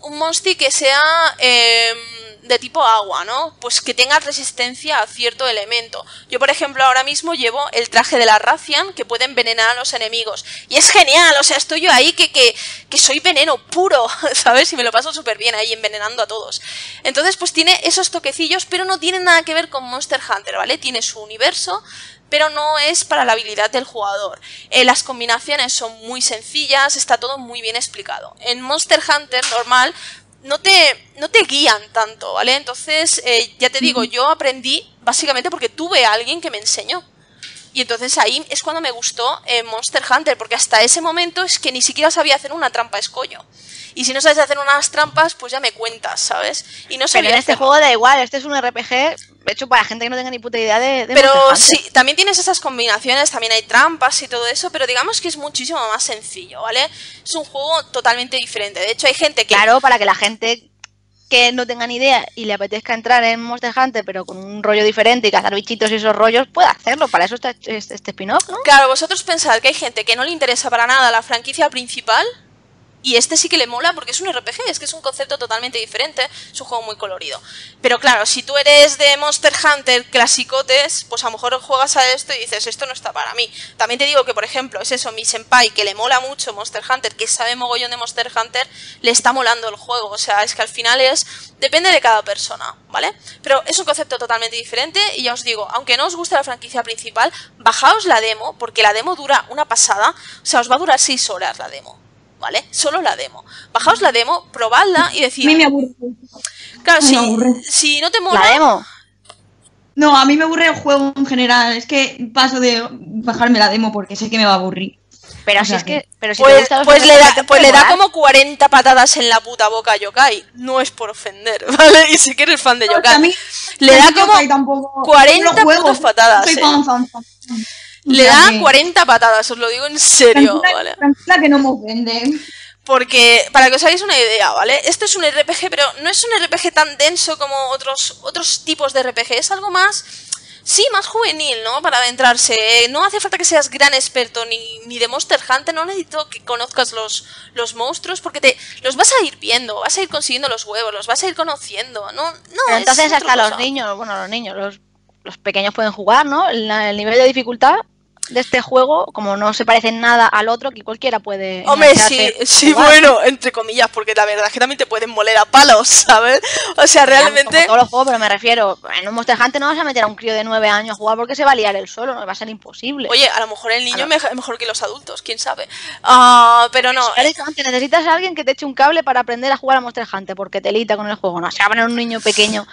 un monster que sea eh, de tipo agua, ¿no? Pues que tenga resistencia a cierto elemento. Yo, por ejemplo, ahora mismo llevo el traje de la Razian que puede envenenar a los enemigos. Y es genial, o sea, estoy yo ahí que, que, que soy veneno puro, ¿sabes? Y me lo paso súper bien ahí envenenando a todos. Entonces, pues tiene esos toquecillos, pero no tiene nada que ver con Monster Hunter, ¿vale? Tiene su universo, pero no es para la habilidad del jugador. Eh, las combinaciones son muy sencillas, está todo muy bien explicado. En Monster Hunter normal no te, no te guían tanto, ¿vale? Entonces, eh, ya te digo, yo aprendí básicamente porque tuve a alguien que me enseñó. Y entonces ahí es cuando me gustó eh, Monster Hunter, porque hasta ese momento es que ni siquiera sabía hacer una trampa escollo. Y si no sabes hacer unas trampas, pues ya me cuentas, ¿sabes? Y no sabía. Pero en este juego da igual, este es un R P G hecho para gente que no tenga ni puta idea de, de Pero sí, también tienes esas combinaciones, también hay trampas y todo eso, pero digamos que es muchísimo más sencillo, ¿vale? Es un juego totalmente diferente. De hecho, hay gente que... Claro, para que la gente que no tenga ni idea y le apetezca entrar en Monster Hunter, pero con un rollo diferente y cazar bichitos y esos rollos, puede hacerlo. Para eso está este, este spin-off, ¿no? Claro, vosotros pensad que hay gente que no le interesa para nada la franquicia principal... Y este sí que le mola porque es un R P G, es que es un concepto totalmente diferente, es un juego muy colorido. Pero claro, si tú eres de Monster Hunter clasicotes, pues a lo mejor juegas a esto y dices, esto no está para mí. También te digo que, por ejemplo, es eso, mi senpai, que le mola mucho Monster Hunter, que sabe mogollón de Monster Hunter, le está molando el juego. O sea, es que al final es... Depende de cada persona, ¿vale? Pero es un concepto totalmente diferente y ya os digo, aunque no os guste la franquicia principal, bajaos la demo, porque la demo dura una pasada, o sea, os va a durar seis horas la demo. ¿Vale? Solo la demo. Bajaos la demo, probadla y decid... A mí me aburre. Claro, me si, aburre. si no te mola... ¿La demo? No, a mí me aburre el juego en general. Es que paso de bajarme la demo porque sé que me va a aburrir. Pero o sea, si es que... Pero si pues te gusta, pues, le, da, te pues le da como cuarenta patadas en la puta boca a Yokai. No es por ofender, ¿vale? Y sé que eres fan de Yokai. No, es que a mí, le da como tampoco, cuarenta putas patadas. Soy fan, eh. fan, fan. Le da cuarenta patadas, os lo digo en serio, tranquila, ¿vale? Tranquila que no me ofenden. Porque, para que os hagáis una idea, ¿vale? Esto es un R P G, pero no es un R P G tan denso como otros, otros tipos de R P G. Es algo más, sí, más juvenil, ¿no? Para adentrarse. No hace falta que seas gran experto ni, ni de Monster Hunter. No necesito que conozcas los, los monstruos porque te los vas a ir viendo. Vas a ir consiguiendo los huevos, los vas a ir conociendo. No, no, pero entonces hasta cosa. los niños, bueno, los niños, los, los pequeños pueden jugar, ¿no? El, el nivel de dificultad de este juego, como no se parece nada al otro, que cualquiera puede... Hombre, sí, sí, bueno, entre comillas, porque la verdad es que también te pueden moler a palos, ¿sabes? O sea, realmente... Como todos los juegos, pero me refiero, en un Monster Hunter no vas a meter a un crío de nueve años a jugar porque se va a liar él solo, no va a ser imposible. Oye, a lo mejor el niño es mejor que los adultos, quién sabe. Uh, pero no... Necesitas a alguien que te eche un cable para aprender a jugar a Monster Hunter, porque te lita con el juego, no se va a poner un niño pequeño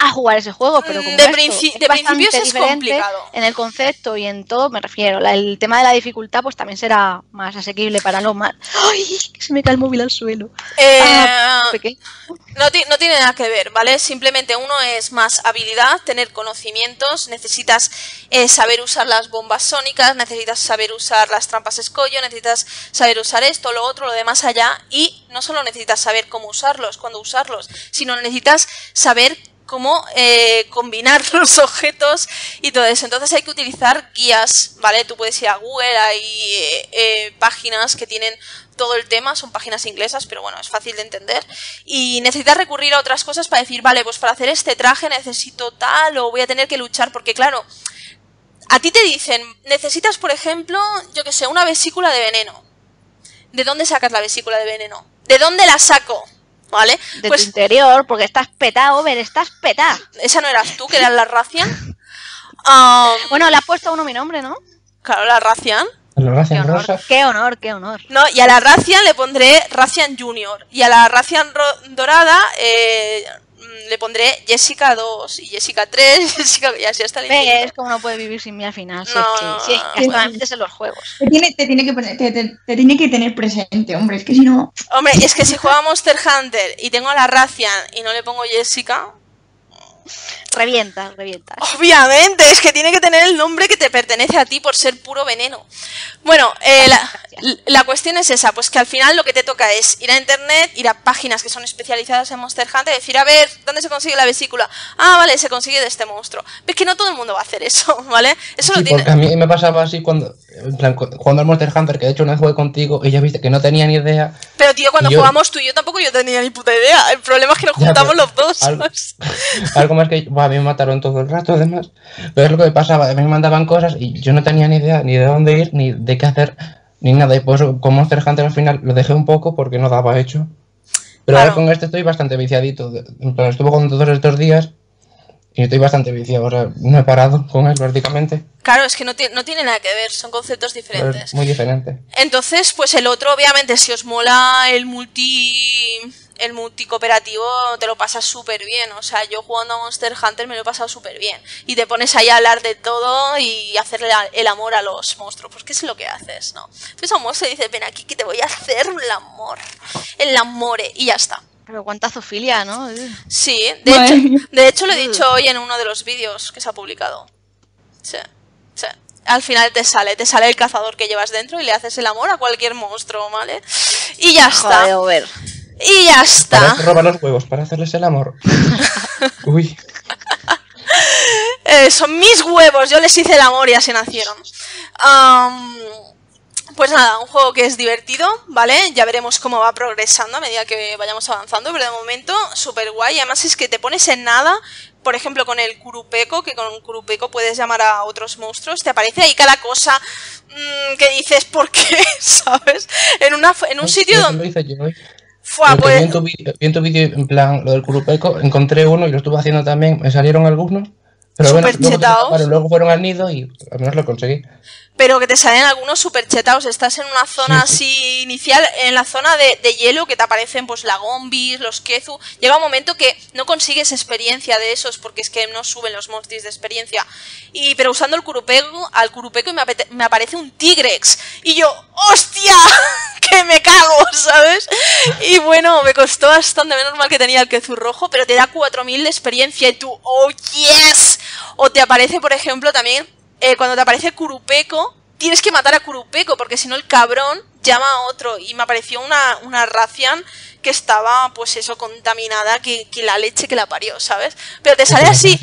a jugar ese juego, pero como de, esto, princi es de principio es complicado en el concepto y en todo, me refiero. La, el tema de la dificultad, pues también será más asequible para los más. ¡Ay! Se me cae el móvil al suelo. Eh, ah, no, ti no tiene nada que ver, ¿vale? Simplemente uno es más habilidad, tener conocimientos, necesitas eh, saber usar las bombas sónicas, necesitas saber usar las trampas escollo, necesitas saber usar esto, lo otro, lo de más allá, y no solo necesitas saber cómo usarlos, cuándo usarlos, sino necesitas saber cómo eh, combinar los objetos y todo eso. Entonces hay que utilizar guías, ¿vale? Tú puedes ir a Google, hay eh, eh, páginas que tienen todo el tema, son páginas inglesas, pero bueno, es fácil de entender. Y necesitas recurrir a otras cosas para decir, vale, pues para hacer este traje necesito tal o voy a tener que luchar, porque claro, a ti te dicen, necesitas, por ejemplo, yo que sé, una vesícula de veneno. ¿De dónde sacas la vesícula de veneno? ¿De dónde la saco? ¿Vale? De pues, tu interior, porque estás petado, ver, estás petado. Esa no eras tú, que eras la Razian. Um, bueno, le has puesto uno mi nombre, ¿no? Claro, la Razian. La Razian qué, honor, qué honor, qué honor. No, y a la Razian le pondré Razian Junior. Y a la Razian dorada, eh, le pondré Jessica dos y Jessica tres, Jessica, y así hasta el infinito. Es como no puede vivir sin mí al final, no, si es que, si es que solamente es en los juegos. Te tiene, te, tiene que poner, te, te, te tiene que tener presente, hombre, es que si no... Hombre, es que si juega Monster Hunter y tengo a la Razian y no le pongo Jessica... Revienta, revienta. Obviamente, es que tiene que tener el nombre que te pertenece a ti por ser puro veneno. Bueno, eh, la, la cuestión es esa, pues que al final lo que te toca es ir a internet, ir a páginas que son especializadas en Monster Hunter, decir, a ver, ¿dónde se consigue la vesícula? Ah, vale, se consigue de este monstruo. Es que no todo el mundo va a hacer eso, ¿vale? Eso sí, lo tiene... A mí me pasaba así cuando, en plan, cuando el Monster Hunter, que de hecho una vez jugué contigo y ya viste que no tenía ni idea. Pero tío, cuando yo... jugamos tú y yo tampoco yo tenía ni puta idea. El problema es que nos juntamos ya, pero, los dos. Algo, algo más que... Bueno, a mí me mataron todo el rato, además. Pero es lo que me pasaba, a mí me mandaban cosas y yo no tenía ni idea ni de dónde ir, ni de qué hacer, ni nada. Y por eso con Monster Hunter al final lo dejé un poco porque no daba hecho. Pero claro, ahora con este estoy bastante viciadito. Estuve con todos estos días y estoy bastante viciado. O sea, no he parado con él prácticamente. Claro, es que no, no tiene nada que ver, son conceptos diferentes. Es muy diferente. Entonces, pues el otro, obviamente, si os mola el multi... el multicooperativo te lo pasas súper bien, o sea, yo jugando a Monster Hunter me lo he pasado súper bien. Y te pones ahí a hablar de todo y hacerle el amor a los monstruos, pues qué es lo que haces, ¿no? Entonces a un monstruo y dices, ven aquí que te voy a hacer el amor, el amore, y ya está. Pero cuánta zoofilia, ¿no? Sí, de hecho, de hecho lo he dicho hoy en uno de los vídeos que se ha publicado. Sí, sí. Al final te sale, te sale el cazador que llevas dentro y le haces el amor a cualquier monstruo, ¿vale? Y ya está. Joder, a ver. Y ya está. Para robar los huevos, para hacerles el amor. Uy. Eh, son mis huevos, yo les hice el amor y así nacieron. Um, pues nada, un juego que es divertido, ¿vale? Ya veremos cómo va progresando a medida que vayamos avanzando, pero de momento súper guay. Además es que te pones en nada, por ejemplo con el Kurupeko, que con Kurupeko puedes llamar a otros monstruos, te aparece ahí cada cosa mmm, que dices, ¿por qué? ¿Sabes? En, una, en un sitio donde... Fua, pues... vi, en tu, vi en tu vídeo, en plan, lo del Kurupeko, encontré uno y lo estuve haciendo también, me salieron algunos, pero bueno, luego, luego fueron al nido y al menos lo conseguí. Pero que te salen algunos super chetados, estás en una zona sí, así inicial, en la zona de, de hielo que te aparecen pues la gombis, los kezu, llega un momento que no consigues experiencia de esos porque es que no suben los monsters de experiencia, y pero usando el Kurupeko, al Kurupeko me, me aparece un Tigrex y yo, ¡hostia! Que me cago, ¿sabes? Y bueno, me costó bastante, menos mal que tenía el kezu rojo, pero te da cuatro mil de experiencia y tú, ¡oh, yes! O te aparece, por ejemplo, también, eh, cuando te aparece Kurupeko, tienes que matar a Kurupeko, porque si no el cabrón llama a otro. Y me apareció una, una Razian que estaba, pues eso, contaminada, que, que la leche que la parió, ¿sabes? Pero te sale así,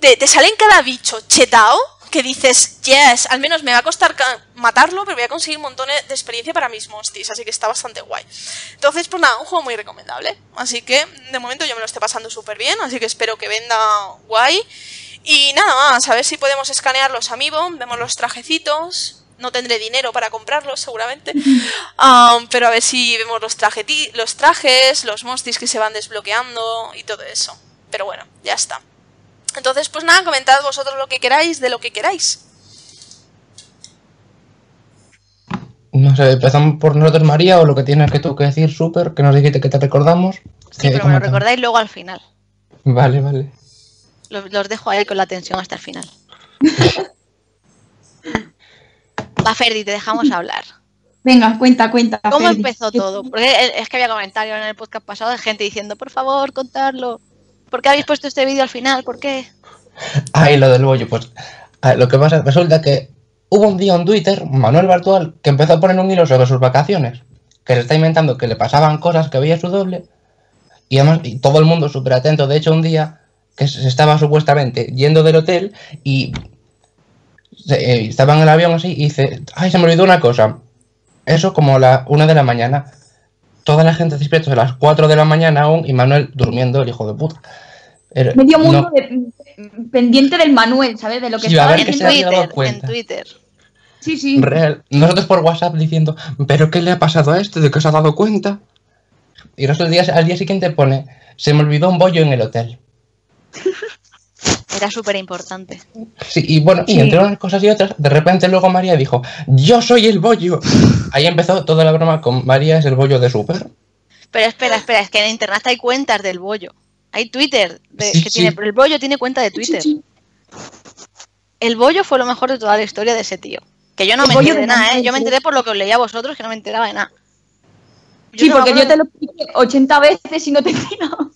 te, te sale en cada bicho chetao, que dices, yes, al menos me va a costar matarlo, pero voy a conseguir montones de experiencia para mis monstis, así que está bastante guay. Entonces, pues nada, un juego muy recomendable. Así que, de momento yo me lo estoy pasando súper bien, así que espero que venda guay. Y nada más, a ver si podemos escanear los amiibo, vemos los trajecitos. No tendré dinero para comprarlos, seguramente. Um, pero a ver si vemos los, los trajes, los monstis que se van desbloqueando y todo eso. Pero bueno, ya está. Entonces, pues nada, comentad vosotros lo que queráis, de lo que queráis. No sé, empezamos por nosotros, María, o lo que tienes que tú que decir, Super, que nos dijiste que te recordamos. Sí, pero me lo recordáis luego al final. Vale, vale. Los, los dejo ahí con la atención hasta el final. Va, Ferdi, te dejamos hablar. Venga, cuenta, cuenta. ¿Cómo Ferdi. empezó todo? Porque es que había comentarios en el podcast pasado de gente diciendo, por favor, contadlo. ¿Por qué habéis puesto este vídeo al final? ¿Por qué? Ay, lo del bollo, pues... Ver, lo que pasa, resulta que hubo un día en Twitter, Manuel Bartual, que empezó a poner un hilo sobre sus vacaciones. Que se está inventando que le pasaban cosas, que veía su doble. Y además, y todo el mundo súper atento. De hecho, un día que se estaba supuestamente yendo del hotel y... Se, eh, estaba en el avión así y dice... Ay, se me olvidó una cosa. Eso como la una de la mañana. Toda la gente despierta a las cuatro de la mañana aún y Manuel durmiendo, el hijo de puta. Era, Medio mundo no... de, pendiente del Manuel, ¿sabes? De lo que sí, estaba en, que Twitter, en Twitter. Sí, sí. Real. Nosotros por WhatsApp diciendo, ¿pero qué le ha pasado a este? ¿De qué se ha dado cuenta? Y los otros días, al día siguiente pone, se me olvidó un bollo en el hotel. Era súper importante. Sí, y bueno, sí. y entre unas cosas y otras, de repente luego María dijo, yo soy el bollo. Ahí empezó toda la broma con María es el bollo de Super. Pero espera, espera, es que en internet hay cuentas del bollo. Hay Twitter, de, sí, que sí. Tiene, el bollo tiene cuenta de Twitter. Sí, sí, sí. El bollo fue lo mejor de toda la historia de ese tío. Que yo no el me enteré de nada, ¿eh? Yo me enteré por lo que os leía a vosotros, que no me enteraba de nada. Yo sí, no porque yo te lo expliqué ochenta veces y no te entiendo.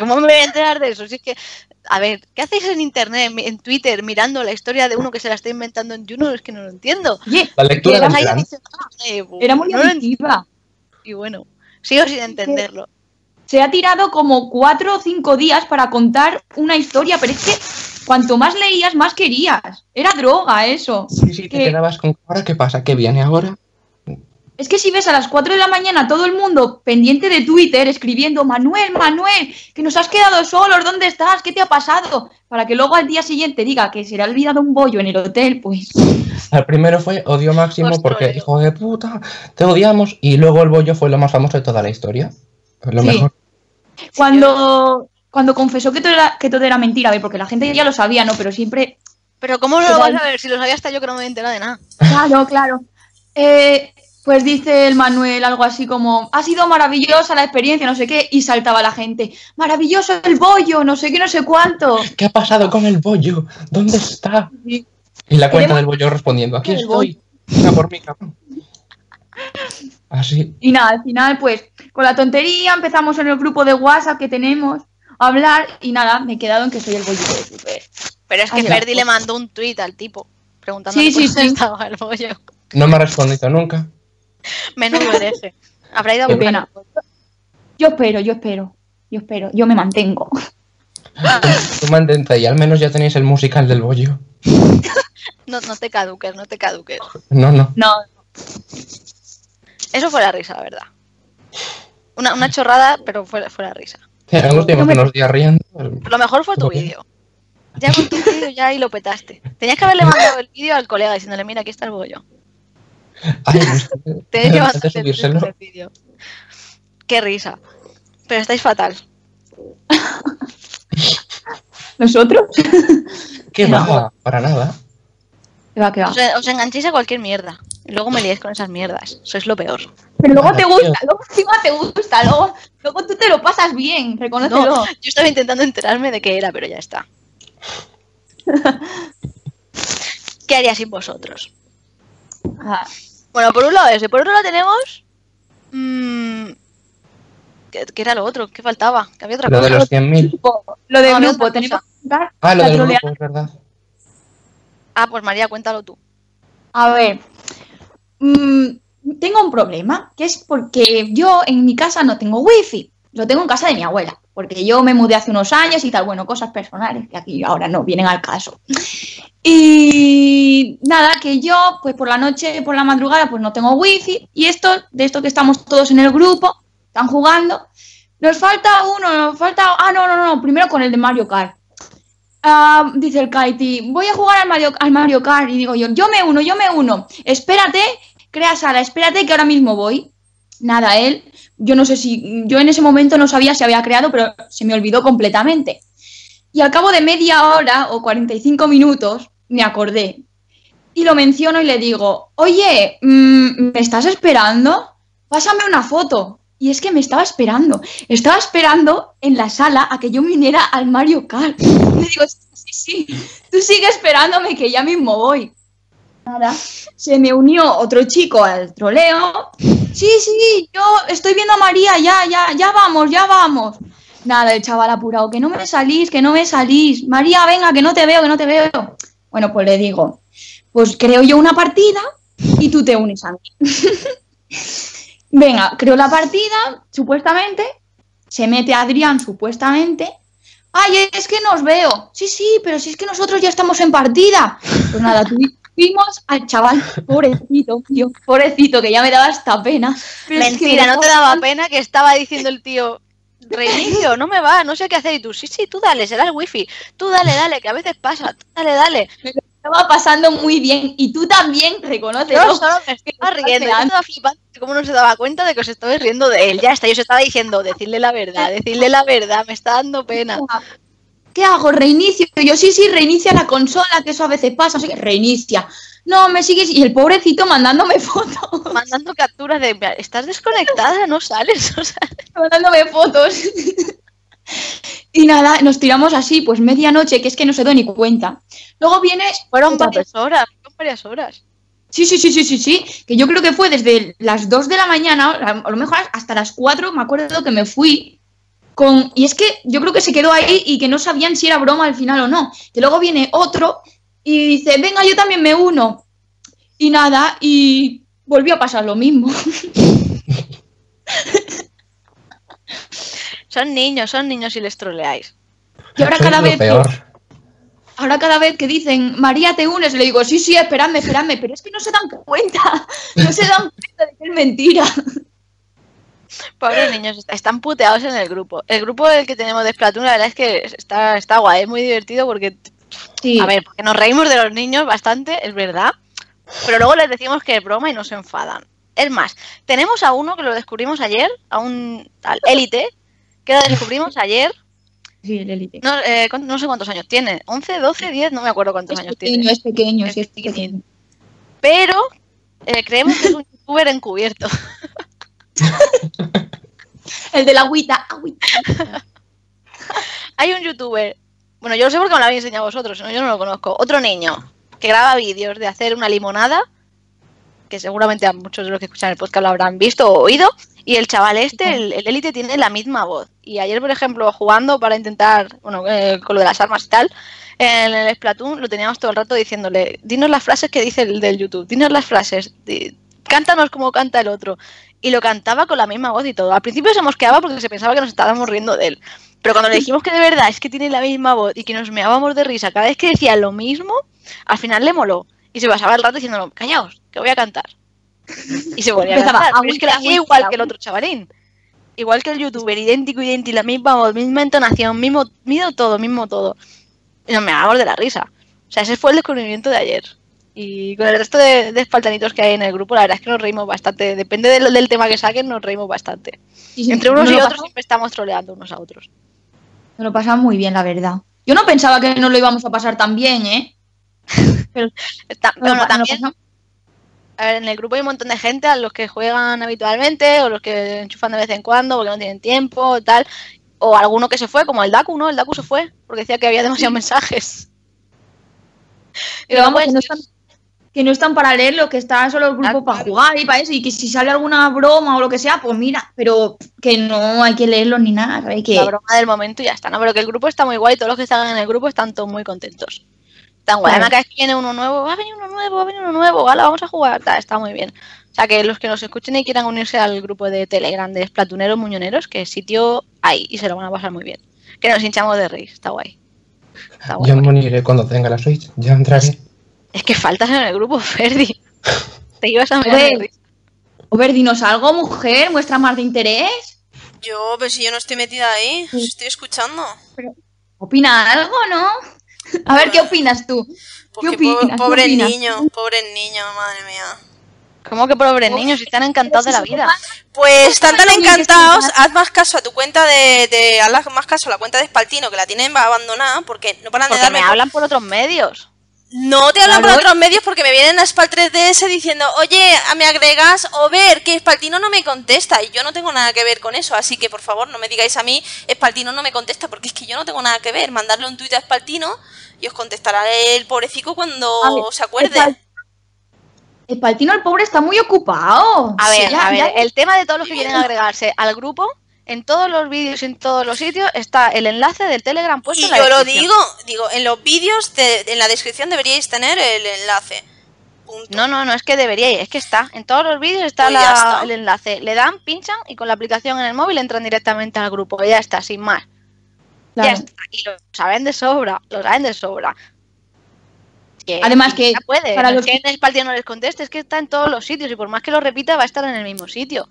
¿Cómo me voy a enterar de eso? Si es que, a ver, ¿qué hacéis en internet, en Twitter, mirando la historia de uno que se la está inventando en Juno? Es que no lo entiendo. Oye, la lectura era, ahí dice, ah, eh, era muy no adictiva. Y bueno, sigo sin entenderlo. Se ha tirado como cuatro o cinco días para contar una historia, pero es que cuanto más leías, más querías. Era droga eso. Sí, sí, que... te quedabas con ahora qué pasa, qué viene ahora. Es que si ves a las cuatro de la mañana todo el mundo pendiente de Twitter escribiendo Manuel, Manuel, que nos has quedado solos, ¿dónde estás? ¿Qué te ha pasado? Para que luego al día siguiente diga que se le ha olvidado un bollo en el hotel, pues... El primero fue odio máximo. Ostras, porque yo. Hijo de puta, te odiamos. Y luego el bollo fue lo más famoso de toda la historia. Lo sí. mejor. Cuando, cuando confesó que todo, era, que todo era mentira, a ver, porque la gente ya lo sabía, ¿no? Pero siempre... Pero ¿cómo lo vas a ver? Si lo sabía hasta yo que no me he enterado de nada. Claro, claro. Eh... Pues dice el Manuel algo así como, ha sido maravillosa la experiencia, no sé qué, y saltaba la gente, maravilloso el bollo, no sé qué, no sé cuánto. ¿Qué ha pasado con el bollo? ¿Dónde está? Sí. Y la cuenta del bollo respondiendo, aquí estoy, venga por mí, cabrón. Así. Y nada, al final pues, con la tontería empezamos en el grupo de WhatsApp que tenemos a hablar, y nada, me he quedado en que soy el bollo de Super. Pero es que Ferdi le mandó un tuit al tipo, preguntándole sí, sí, sí. estaba el bollo. No me ha respondido nunca. Menudo ese. Habrá ido a pena. Yo espero, yo espero. Yo espero, yo me mantengo. Tú mantente y al menos ya tenéis el musical del bollo. No, no te caduques, no te caduques. No, no. No. Eso fue la risa, la verdad. Una, una chorrada, pero fue, fue la risa. Sí, nos no me... unos días riendo. Lo mejor fue tu vídeo. Ya con tu vídeo ya ahí lo petaste. Tenías que haberle mandado el vídeo al colega diciéndole, mira, aquí está el bollo. Ay, te he llevado el vídeo. Qué risa. Pero estáis fatal. ¿Nosotros? Qué va, para nada. ¿Qué va, qué va? Os, os enganchéis a cualquier mierda. Y luego me liéis con esas mierdas. Sois lo peor. Pero luego te gusta, luego encima te gusta, luego, luego tú te lo pasas bien, reconócelo. No, yo estaba intentando enterarme de qué era, pero ya está. ¿Qué haría sin vosotros? Ajá. Bueno, por un lado ese, por otro lado tenemos... Mmm, ¿qué, ¿Qué era lo otro? ¿Qué faltaba? ¿Qué había otra lo cosa? De los cien mil. Lo del no, grupo, no, tenemos que contar. Ah, lo del grupo, es verdad. Ah, pues María, cuéntalo tú. A ver, mmm, tengo un problema, que es porque yo en mi casa no tengo wifi, lo tengo en casa de mi abuela, porque yo me mudé hace unos años y tal, bueno, cosas personales que aquí ahora no vienen al caso. Y nada, que yo, pues por la noche, por la madrugada, pues no tengo wifi. Y esto, de esto que estamos todos en el grupo, están jugando. Nos falta uno, nos falta... Ah, no, no, no, primero con el de Mario Kart. Uh, dice el Kaiti, voy a jugar al Mario, al Mario Kart. Y digo yo, yo me uno, yo me uno. Espérate, crea sala, espérate que ahora mismo voy. Nada, él, yo no sé si... Yo en ese momento no sabía si había creado, pero se me olvidó completamente. Y al cabo de media hora o cuarenta y cinco minutos... me acordé, y lo menciono y le digo, oye, ¿me estás esperando? Pásame una foto. Y es que me estaba esperando, estaba esperando en la sala a que yo viniera al Mario Kart. Y le digo, sí, sí, tú sigue esperándome que ya mismo voy. Nada, se me unió otro chico al troleo, sí, sí, yo estoy viendo a María, ya, ya, ya vamos, ya vamos. Nada, el chaval apurado, que no me salís, que no me salís, María, venga, que no te veo, que no te veo. Bueno, pues le digo, pues creo yo una partida y tú te unes a mí. Venga, creo la partida, supuestamente, se mete Adrián, supuestamente. Ay, es que nos veo. Sí, sí, pero si es que nosotros ya estamos en partida. Pues nada, tuvimos al chaval, pobrecito, tío, pobrecito, que ya me daba hasta pena. Mentira, no te daba pena, que estaba diciendo el tío... Reinicio, no me va, no sé qué hacer. Y tú, sí, sí, tú dale, será el wifi. Tú dale, dale, que a veces pasa. Tú dale, dale. Me lo estaba pasando muy bien. Y tú también reconoces. No, solo me estaba riendo. Yo estaba flipando. ¿Cómo no se daba cuenta de que os estabais riendo de él? Ya está, yo os estaba diciendo, decirle la verdad, decirle la verdad. Me está dando pena. ¿Qué hago? Reinicio. Yo, sí, sí, reinicia la consola, que eso a veces pasa. Así que reinicia. No, me sigues. Y el pobrecito mandándome fotos. Mandando capturas de... Estás desconectada, no sales, no sales. Mandándome fotos. Y nada, nos tiramos así, pues medianoche, que es que no se doy ni cuenta. Luego viene... Fueron varias horas, fueron varias horas. Sí, sí, sí, sí, sí, sí, que yo creo que fue desde las dos de la mañana, a lo mejor hasta las cuatro, me acuerdo que me fui con... Y es que yo creo que se quedó ahí y que no sabían si era broma al final o no. Que luego viene otro y dice, venga, yo también me uno. Y nada, y volvió a pasar lo mismo. Son niños, son niños y les troleáis. Y ahora cada vez peor. Que, ahora cada vez que dicen, María, ¿te unes? Le digo, sí, sí, esperadme, esperadme. Pero es que no se dan cuenta. No se dan cuenta de que es mentira. Pobres niños, están puteados en el grupo. El grupo del que tenemos de Splatoon, la verdad es que está, está guay, es muy divertido porque... Sí. A ver, porque nos reímos de los niños bastante, es verdad. Pero luego les decimos que es broma y no se enfadan. Es más, tenemos a uno que lo descubrimos ayer, a un al élite... Que lo descubrimos ayer. Sí, el élite. No, eh, no sé cuántos años tiene. once, doce, diez, no me acuerdo cuántos años tiene. Es pequeño, es pequeño, sí, es pequeño. Pero eh, creemos que es un youtuber encubierto. El de la agüita, agüita. Hay un youtuber. Bueno, yo lo sé porque me lo habéis enseñado vosotros, ¿no? Yo no lo conozco. Otro niño que graba vídeos de hacer una limonada. Que seguramente a muchos de los que escuchan el podcast lo habrán visto o oído. Y el chaval este, el élite, tiene la misma voz. Y ayer, por ejemplo, jugando para intentar, bueno, eh, con lo de las armas y tal, en el Splatoon lo teníamos todo el rato diciéndole, dinos las frases que dice el del YouTube, dinos las frases, di, cántanos como canta el otro. Y lo cantaba con la misma voz y todo. Al principio se mosqueaba porque se pensaba que nos estábamos riendo de él. Pero cuando le dijimos que de verdad es que tiene la misma voz y que nos meábamos de risa cada vez que decía lo mismo, al final le moló. Y se pasaba el rato diciéndolo, callaos, que voy a cantar. Y se volvía a cantar, pero es que la hacía igual que el otro chavalín. Igual que el youtuber, idéntico, idéntico, la misma voz, misma entonación, mismo, mismo todo, mismo todo. Y nos meábamos de la risa. O sea, ese fue el descubrimiento de ayer. Y con el resto de, de espaltanitos que hay en el grupo, la verdad es que nos reímos bastante. Depende de lo, del tema que saquen, nos reímos bastante. Y si entre unos y otros siempre estamos troleando unos a otros. Nos lo pasamos muy bien, la verdad. Yo no pensaba que nos lo íbamos a pasar tan bien, ¿eh? Pero, está, bueno, bueno, también... No, a ver, en el grupo hay un montón de gente a los que juegan habitualmente o los que enchufan de vez en cuando porque no tienen tiempo tal, o alguno que se fue, como el Daku, ¿no? El Daku se fue porque decía que había demasiados mensajes. Y lo vamos, vamos, que, no están, que no están para leerlo, que está solo el grupo ah, para jugar y para eso, y que si sale alguna broma o lo que sea, pues mira, pero que no hay que leerlo ni nada. Hay que... La broma del momento y ya está, ¿no? Pero que el grupo está muy guay, todos los que están en el grupo están todos muy contentos. Tan guay, además cada vez que viene uno nuevo, va a venir uno nuevo, va a venir uno nuevo, ala, vamos a jugar, está, está muy bien. O sea que los que nos escuchen y quieran unirse al grupo de Telegram de Splatuneros Muñoneros, que sitio hay y se lo van a pasar muy bien. Que nos hinchamos de reír, está guay. Está guay, yo me uniré cuando tenga la Switch, ya entraré. Es, es que faltas en el grupo, Ferdi. Te ibas a meter. O Ferdi, ¿nos algo, mujer? ¿Muestra más de interés? Yo, pues si yo no estoy metida ahí, os estoy escuchando. Pero, ¿opina algo, no? A ver, ¿qué opinas tú? ¿Qué opinas? Pobre ¿Qué opinas? niño, pobre niño, madre mía. ¿Cómo que pobre niño? Si están encantados de la vida. Pues están tan encantados, haz más caso a tu cuenta de, de... Haz más caso a la cuenta de Spaltino, que la tienen abandonada, porque no paran de darme... Porque me hablan por otros medios. No te hablan por otros medios porque me vienen a Spal tres D S diciendo, oye, me agregas, o ver que Spaltino no me contesta, y yo no tengo nada que ver con eso, así que por favor no me digáis a mí, Spaltino no me contesta, porque es que yo no tengo nada que ver, mandarle un tuit a Spaltino y os contestará el pobrecito cuando ver, se acuerde. Spaltino el pobre está muy ocupado. A ver, sí, ya, a ver, ya... el tema de todos los que quieren agregarse al grupo... En todos los vídeos, en todos los sitios, está el enlace del Telegram puesto en la descripción. Y yo lo digo, digo, en los vídeos, de, en la descripción deberíais tener el enlace. Punto. No, no, no, es que deberíais, es que está. En todos los vídeos está, pues la, está el enlace. Le dan, pinchan y con la aplicación en el móvil entran directamente al grupo. Ya está, sin más. Claro. Ya está. Y lo saben de sobra, lo saben de sobra. Que además que... Ya puede, para los que en el partido no les conteste, es que está en todos los sitios y por más que lo repita va a estar en el mismo sitio.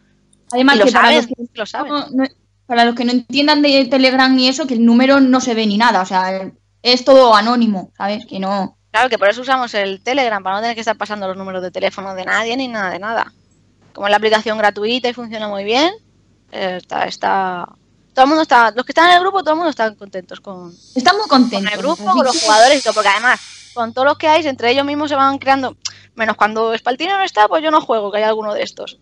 Además, que para, saben, los que, lo saben. No, no, para los que no entiendan de Telegram ni eso, que el número no se ve ni nada, o sea, es todo anónimo, ¿sabes? Que no... Claro, que por eso usamos el Telegram, para no tener que estar pasando los números de teléfono de nadie ni nada de nada. Como es la aplicación gratuita y funciona muy bien, eh, está, está... Todo el mundo está... Los que están en el grupo, todo el mundo está contentos con... Están muy contentos. Con el grupo, con los jugadores y todo, porque además, con todos los que hay, entre ellos mismos se van creando... Menos cuando Spaltino no está, pues yo no juego, que hay alguno de estos.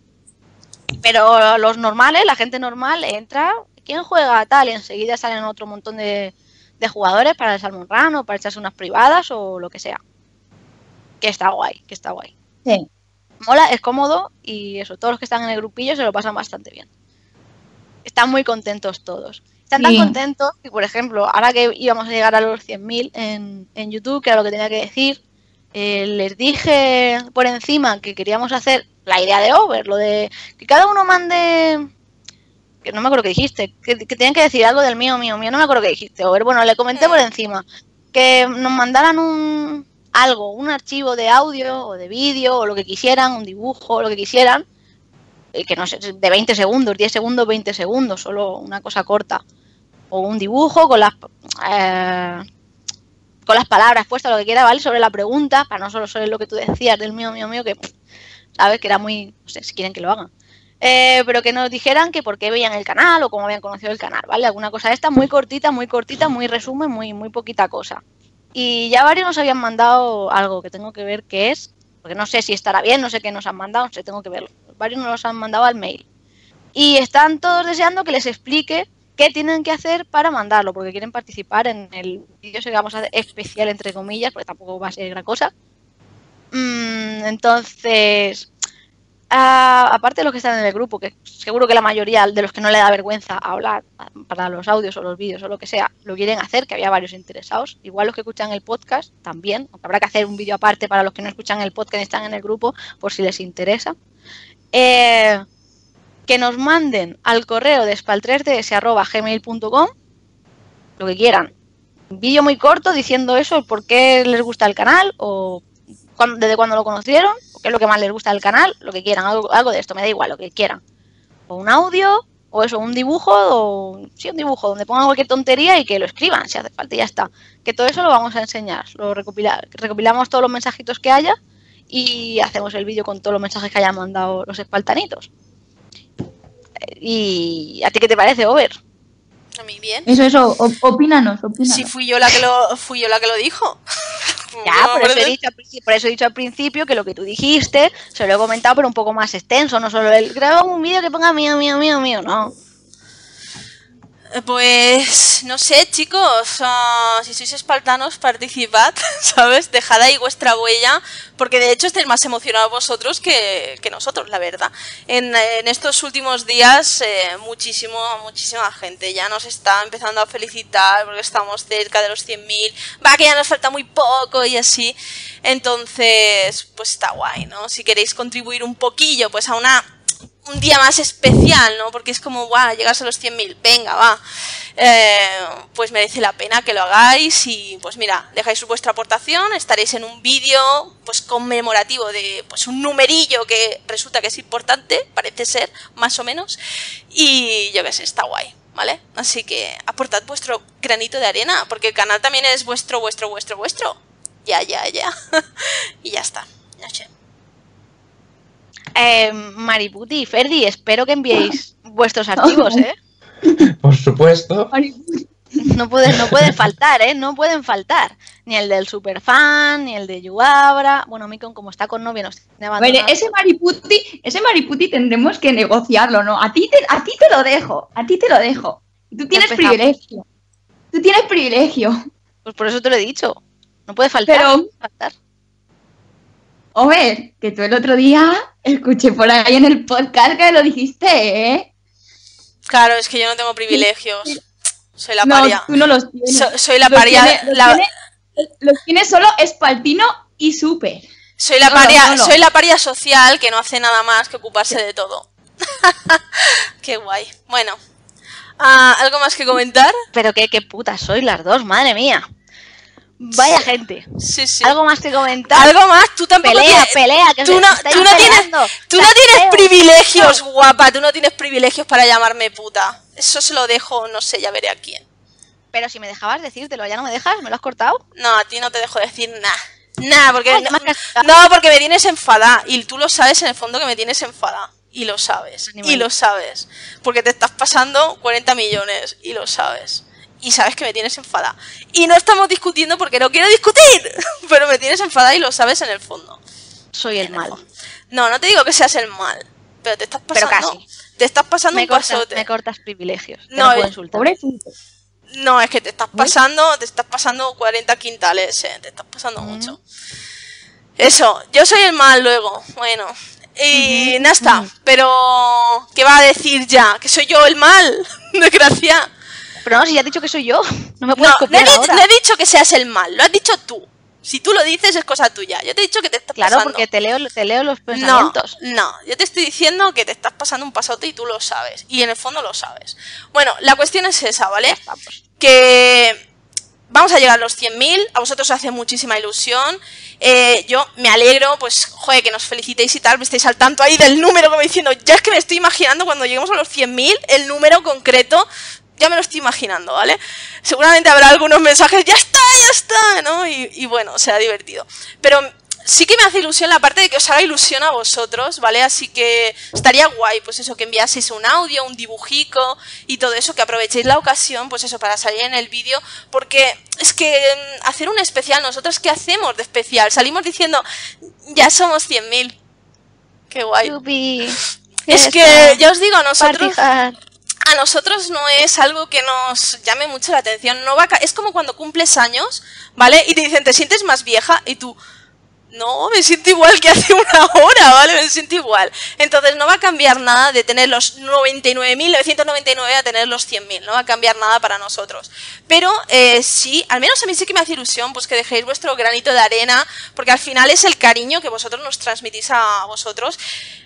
Pero los normales, la gente normal entra, ¿quién juega tal? Y enseguida salen otro montón de, de jugadores para el Salmon Run o para echarse unas privadas o lo que sea. Que está guay, que está guay. Sí. Mola, es cómodo y eso, todos los que están en el grupillo se lo pasan bastante bien. Están muy contentos todos. Están tan sí. contentos que, por ejemplo, ahora que íbamos a llegar a los cien mil en, en YouTube, que era lo que tenía que decir, eh, les dije por encima que queríamos hacer la idea de Over, lo de que cada uno mande... que no me acuerdo que dijiste, que, que tenían que decir algo del mío, mío, mío, no me acuerdo que dijiste, Over. Bueno, le comenté por encima que nos mandaran un... algo, un archivo de audio o de vídeo o lo que quisieran, un dibujo, lo que quisieran, que no sé, de veinte segundos, diez segundos, veinte segundos, solo una cosa corta, o un dibujo con las eh, con las palabras puestas, lo que quiera, ¿vale? Sobre la pregunta, para no solo sobre lo que tú decías del mío, mío, mío, que sabes que era muy, no sé si quieren que lo hagan, eh, pero que nos dijeran que por qué veían el canal o cómo habían conocido el canal, ¿vale? Alguna cosa esta muy cortita, muy cortita, muy resumen, muy, muy poquita cosa. Y ya varios nos habían mandado algo que tengo que ver qué es, porque no sé si estará bien, no sé qué nos han mandado, no sé, tengo que verlo. Varios nos los han mandado al mail. Y están todos deseando que les explique qué tienen que hacer para mandarlo, porque quieren participar en el vídeo que vamos a hacer especial, entre comillas, porque tampoco va a ser gran cosa. Entonces, a, aparte de los que están en el grupo, que seguro que la mayoría de los que no le da vergüenza hablar para los audios o los vídeos o lo que sea, lo quieren hacer, que había varios interesados. Igual los que escuchan el podcast también, aunque habrá que hacer un vídeo aparte para los que no escuchan el podcast y están en el grupo, por si les interesa. Eh, que nos manden al correo de espal tres d s arroba gmail punto com lo que quieran. Un vídeo muy corto diciendo eso, por qué les gusta el canal o cuándo, desde cuándo lo conocieron, o qué es lo que más les gusta del canal, lo que quieran, algo, algo de esto, me da igual, lo que quieran. O un audio, o eso, un dibujo, o sí, un dibujo, donde pongan cualquier tontería y que lo escriban si hace falta y ya está. Que todo eso lo vamos a enseñar, lo recopila, recopilamos todos los mensajitos que haya y hacemos el vídeo con todos los mensajes que hayan mandado los espaltanitos. ¿Y a ti qué te parece, Over? A mí bien. Eso, eso, opínanos, opínanos. Si fui yo la que lo, fui yo la que lo dijo. Ya, no, por, eso he dicho, por eso he dicho al principio que lo que tú dijiste, se lo he comentado, pero un poco más extenso, no solo el graba un vídeo que ponga mío, mío, mío, mío, no. Pues, no sé, chicos, uh, si sois espartanos, participad, ¿sabes? Dejad ahí vuestra huella, porque de hecho estáis más emocionados vosotros que, que nosotros, la verdad. En, en estos últimos días, eh, muchísimo, muchísima gente ya nos está empezando a felicitar, porque estamos cerca de los cien mil, va que ya nos falta muy poco y así. Entonces, pues está guay, ¿no? Si queréis contribuir un poquillo, pues a una... un día más especial, ¿no? Porque es como, guau, llegas a los cien mil, venga, va. Eh, pues merece la pena que lo hagáis y, pues mira, dejáis vuestra aportación, estaréis en un vídeo, pues conmemorativo de, pues un numerillo que resulta que es importante, parece ser, más o menos, y yo qué sé, está guay, ¿vale? Así que aportad vuestro granito de arena, porque el canal también es vuestro, vuestro, vuestro, vuestro. Ya, ya, ya. Y ya está. No sé. Eh, Mariputi, Ferdi, espero que enviéis vuestros archivos, ¿eh? Por supuesto. No pueden, no pueden faltar, ¿eh? No pueden faltar. Ni el del Superfan, ni el de Yuabra. Bueno, Mikon, como está con novia, nos tiene abandonado. Bueno, ese Mariputi, ese Mariputi tendremos que negociarlo, ¿no? A ti te, a ti te lo dejo, a ti te lo dejo. Tú tienes privilegio. Tú tienes privilegio. Pues por eso te lo he dicho. No puede faltar. Pero... no puede faltar. Over, que tú el otro día escuché por ahí en el podcast que lo dijiste, ¿eh? Claro, es que yo no tengo privilegios. Soy la paria. No, tú no los tienes. So, soy la paria. Los tiene, la... Los, tiene, los tiene solo Espaltino y Super. Soy la, no, paria, no, no, no. soy la paria social que no hace nada más que ocuparse sí. de todo. Qué guay. Bueno, ¿ah, ¿algo más que comentar? Pero qué, qué putas sois las dos, madre mía. Vaya sí, gente. Sí, sí. Algo más que comentar. Algo más, tú tampoco pelea, tienes... pelea, que tú no, tú no tienes, tú no tienes privilegios, guapa, tú no tienes privilegios para llamarme puta. Eso se lo dejo, no sé, ya veré a quién. Pero si me dejabas decírtelo, ¿ya no me dejas? ¿Me lo has cortado? No, a ti no te dejo decir nada. Nada, porque Ay, no, no, porque me tienes enfadada y tú lo sabes en el fondo que me tienes enfadada y lo sabes, Animal. y lo sabes, porque te estás pasando cuarenta millones y lo sabes. Y sabes que me tienes enfadada. Y no estamos discutiendo porque no quiero discutir. Pero me tienes enfadada y lo sabes en el fondo. Soy el mal. No, no te digo que seas el mal. Pero te estás pasando. Pero casi. Te estás pasando me un cortas, pasote. Me cortas privilegios. No, no, es, no, es que te estás pasando, te estás pasando cuarenta quintales, eh, te estás pasando mm. mucho. Eso, yo soy el mal luego, bueno. Y mm-hmm. nada está, mm-hmm. pero ¿qué va a decir ya? ¿Que soy yo el mal? Desgracia. Pero no, si ya has dicho que soy yo, no me puedes no, copiar no he, ahora. No he dicho que seas el mal, lo has dicho tú. Si tú lo dices es cosa tuya. Yo te he dicho que te estás claro, pasando. Claro, porque te leo, te leo los pensamientos. No, no, yo te estoy diciendo que te estás pasando un pasote y tú lo sabes. Y en el fondo lo sabes. Bueno, la cuestión es esa, ¿vale? Que vamos a llegar a los cien mil. A vosotros os hace muchísima ilusión. Eh, yo me alegro, pues, joder, que nos felicitéis y tal. Me estáis al tanto ahí del número, como diciendo, ya es que me estoy imaginando cuando lleguemos a los cien mil, el número concreto. Ya me lo estoy imaginando, ¿vale? Seguramente habrá algunos mensajes, ya está, ya está, ¿no? Y, y bueno, será divertido. Pero sí que me hace ilusión la parte de que os haga ilusión a vosotros, ¿vale? Así que estaría guay, pues eso, que enviaseis un audio, un dibujico y todo eso, que aprovechéis la ocasión, pues eso, para salir en el vídeo. Porque es que hacer un especial, ¿nosotros qué hacemos de especial? Salimos diciendo, ya somos cien mil. ¡Qué guay! Ubi, es que, ya os digo, nosotros... Partijar. A nosotros no es algo que nos llame mucho la atención. No va a ca- es como cuando cumples años, ¿vale? Y te dicen, ¿te sientes más vieja? Y tú, no, me siento igual que hace una hora, ¿vale? Me siento igual. Entonces no va a cambiar nada de tener los noventa y nueve mil novecientos noventa y nueve a tener los cien mil. No va a cambiar nada para nosotros. Pero eh, sí, al menos a mí sí que me hace ilusión pues que dejéis vuestro granito de arena. Porque al final es el cariño que vosotros nos transmitís a vosotros.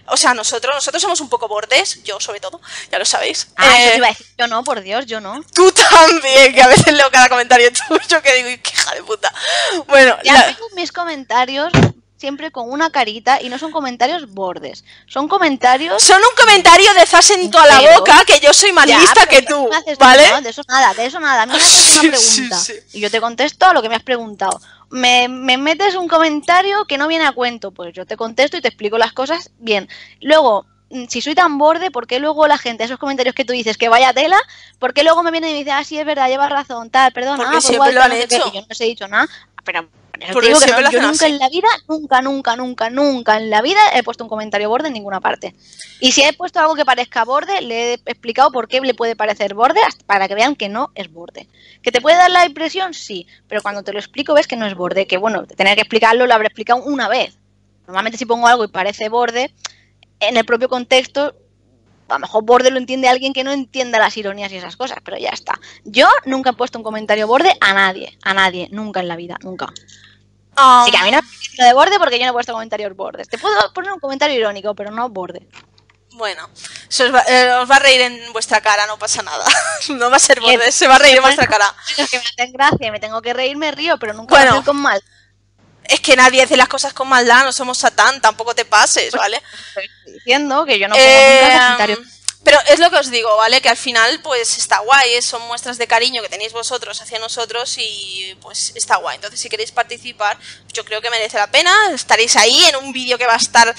O sea, nosotros nosotros somos un poco bordes, yo sobre todo, ya lo sabéis. Ah, eh, yo te iba a decir, yo no, por Dios, yo no. Tú también, que a veces leo cada comentario tuyo que digo, ¡qué hija de puta! Bueno, ya la... tengo mis comentarios siempre con una carita y no son comentarios bordes, son comentarios... Son un comentario de zas en toda la boca, que yo soy más ya, lista que tú, haces, ¿vale? No, de eso nada, de eso nada, a mí me haces una pregunta sí, sí, sí. y yo te contesto lo que me has preguntado. Me, me metes un comentario que no viene a cuento, pues yo te contesto y te explico las cosas bien. Luego, si soy tan borde, ¿por qué luego la gente, esos comentarios que tú dices que vaya tela, por qué luego me vienen y me dicen, ah, sí, es verdad, llevas razón, tal, perdón, ah, pues igual, lo han no hecho. Sé qué, yo no os he dicho nada, pero... Porque digo que no, yo nunca en la vida, nunca, nunca, nunca, nunca en la vida he puesto un comentario borde en ninguna parte. Y si he puesto algo que parezca borde, le he explicado por qué le puede parecer borde, para que vean que no es borde. ¿Que te puede dar la impresión? Sí, pero cuando te lo explico ves que no es borde, que bueno, tener que explicarlo lo habré explicado una vez. Normalmente si pongo algo y parece borde, en el propio contexto... A lo mejor borde lo entiende alguien que no entienda las ironías y esas cosas, pero ya está. Yo nunca he puesto un comentario borde a nadie, a nadie, nunca en la vida, nunca. Oh. Así que a mí no me de borde porque yo no he puesto comentarios bordes. Te puedo poner un comentario irónico, pero no borde. Bueno, eso os, va, eh, os va a reír en vuestra cara, no pasa nada. No va a ser borde, se va a reír en vuestra cara. Es que me hacen gracia, me tengo que reír, me río, pero nunca bueno. Voy con mal. Es que nadie hace las cosas con maldad, no somos Satán, tampoco te pases, ¿vale? Pues estoy diciendo que yo no pongo eh, nunca comentarios. Pero es lo que os digo, ¿vale? Que al final, pues, está guay, ¿eh? Son muestras de cariño que tenéis vosotros hacia nosotros y, pues, está guay. Entonces, si queréis participar, yo creo que merece la pena. Estaréis ahí en un vídeo que va a estar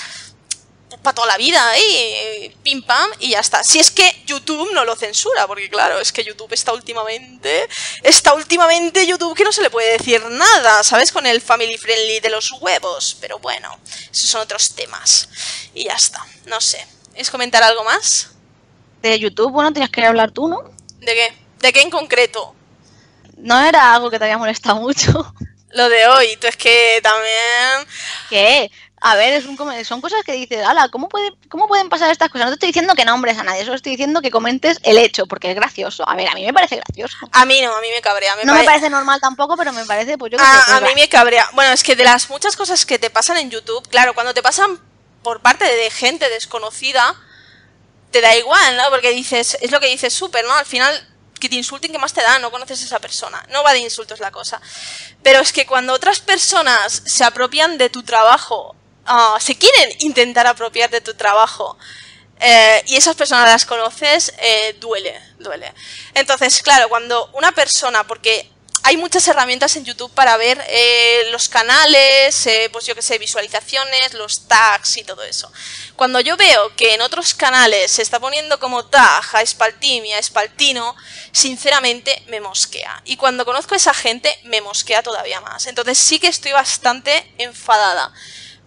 pues, para toda la vida ahí, pim pam, y ya está. Si es que YouTube no lo censura, porque, claro, es que YouTube está últimamente... Está últimamente YouTube que no se le puede decir nada, ¿sabes? Con el family friendly de los huevos. Pero, bueno, esos son otros temas. Y ya está. No sé. ¿Es comentar algo más? De YouTube, bueno, tenías que hablar tú, ¿no? ¿De qué? ¿De qué en concreto? No era algo que te había molestado mucho. Lo de hoy, tú es que también... ¿Qué? A ver, es un son cosas que dices, ala, ¿cómo, puede, ¿cómo pueden pasar estas cosas? No te estoy diciendo que nombres a nadie, solo estoy diciendo que comentes el hecho, porque es gracioso. A ver, a mí me parece gracioso. A mí no, a mí me cabrea. Me no pare... me parece normal tampoco, pero me parece... pues yo que ah, sé, A mí me cabrea. Bueno, es que de las muchas cosas que te pasan en YouTube, claro, cuando te pasan por parte de gente desconocida... te da igual, ¿no? Porque dices, es lo que dices Super, ¿no? Al final, que te insulten, que más te da? No conoces a esa persona. No va de insultos la cosa. Pero es que cuando otras personas se apropian de tu trabajo, uh, se quieren intentar apropiar de tu trabajo, eh, y esas personas las conoces, eh, duele, duele. Entonces, claro, cuando una persona, porque... hay muchas herramientas en YouTube para ver eh, los canales, eh, pues yo que sé, visualizaciones, los tags y todo eso. Cuando yo veo que en otros canales se está poniendo como tag a Spaltini, a Spaltino, sinceramente me mosquea. Y cuando conozco a esa gente, me mosquea todavía más. Entonces sí que estoy bastante enfadada.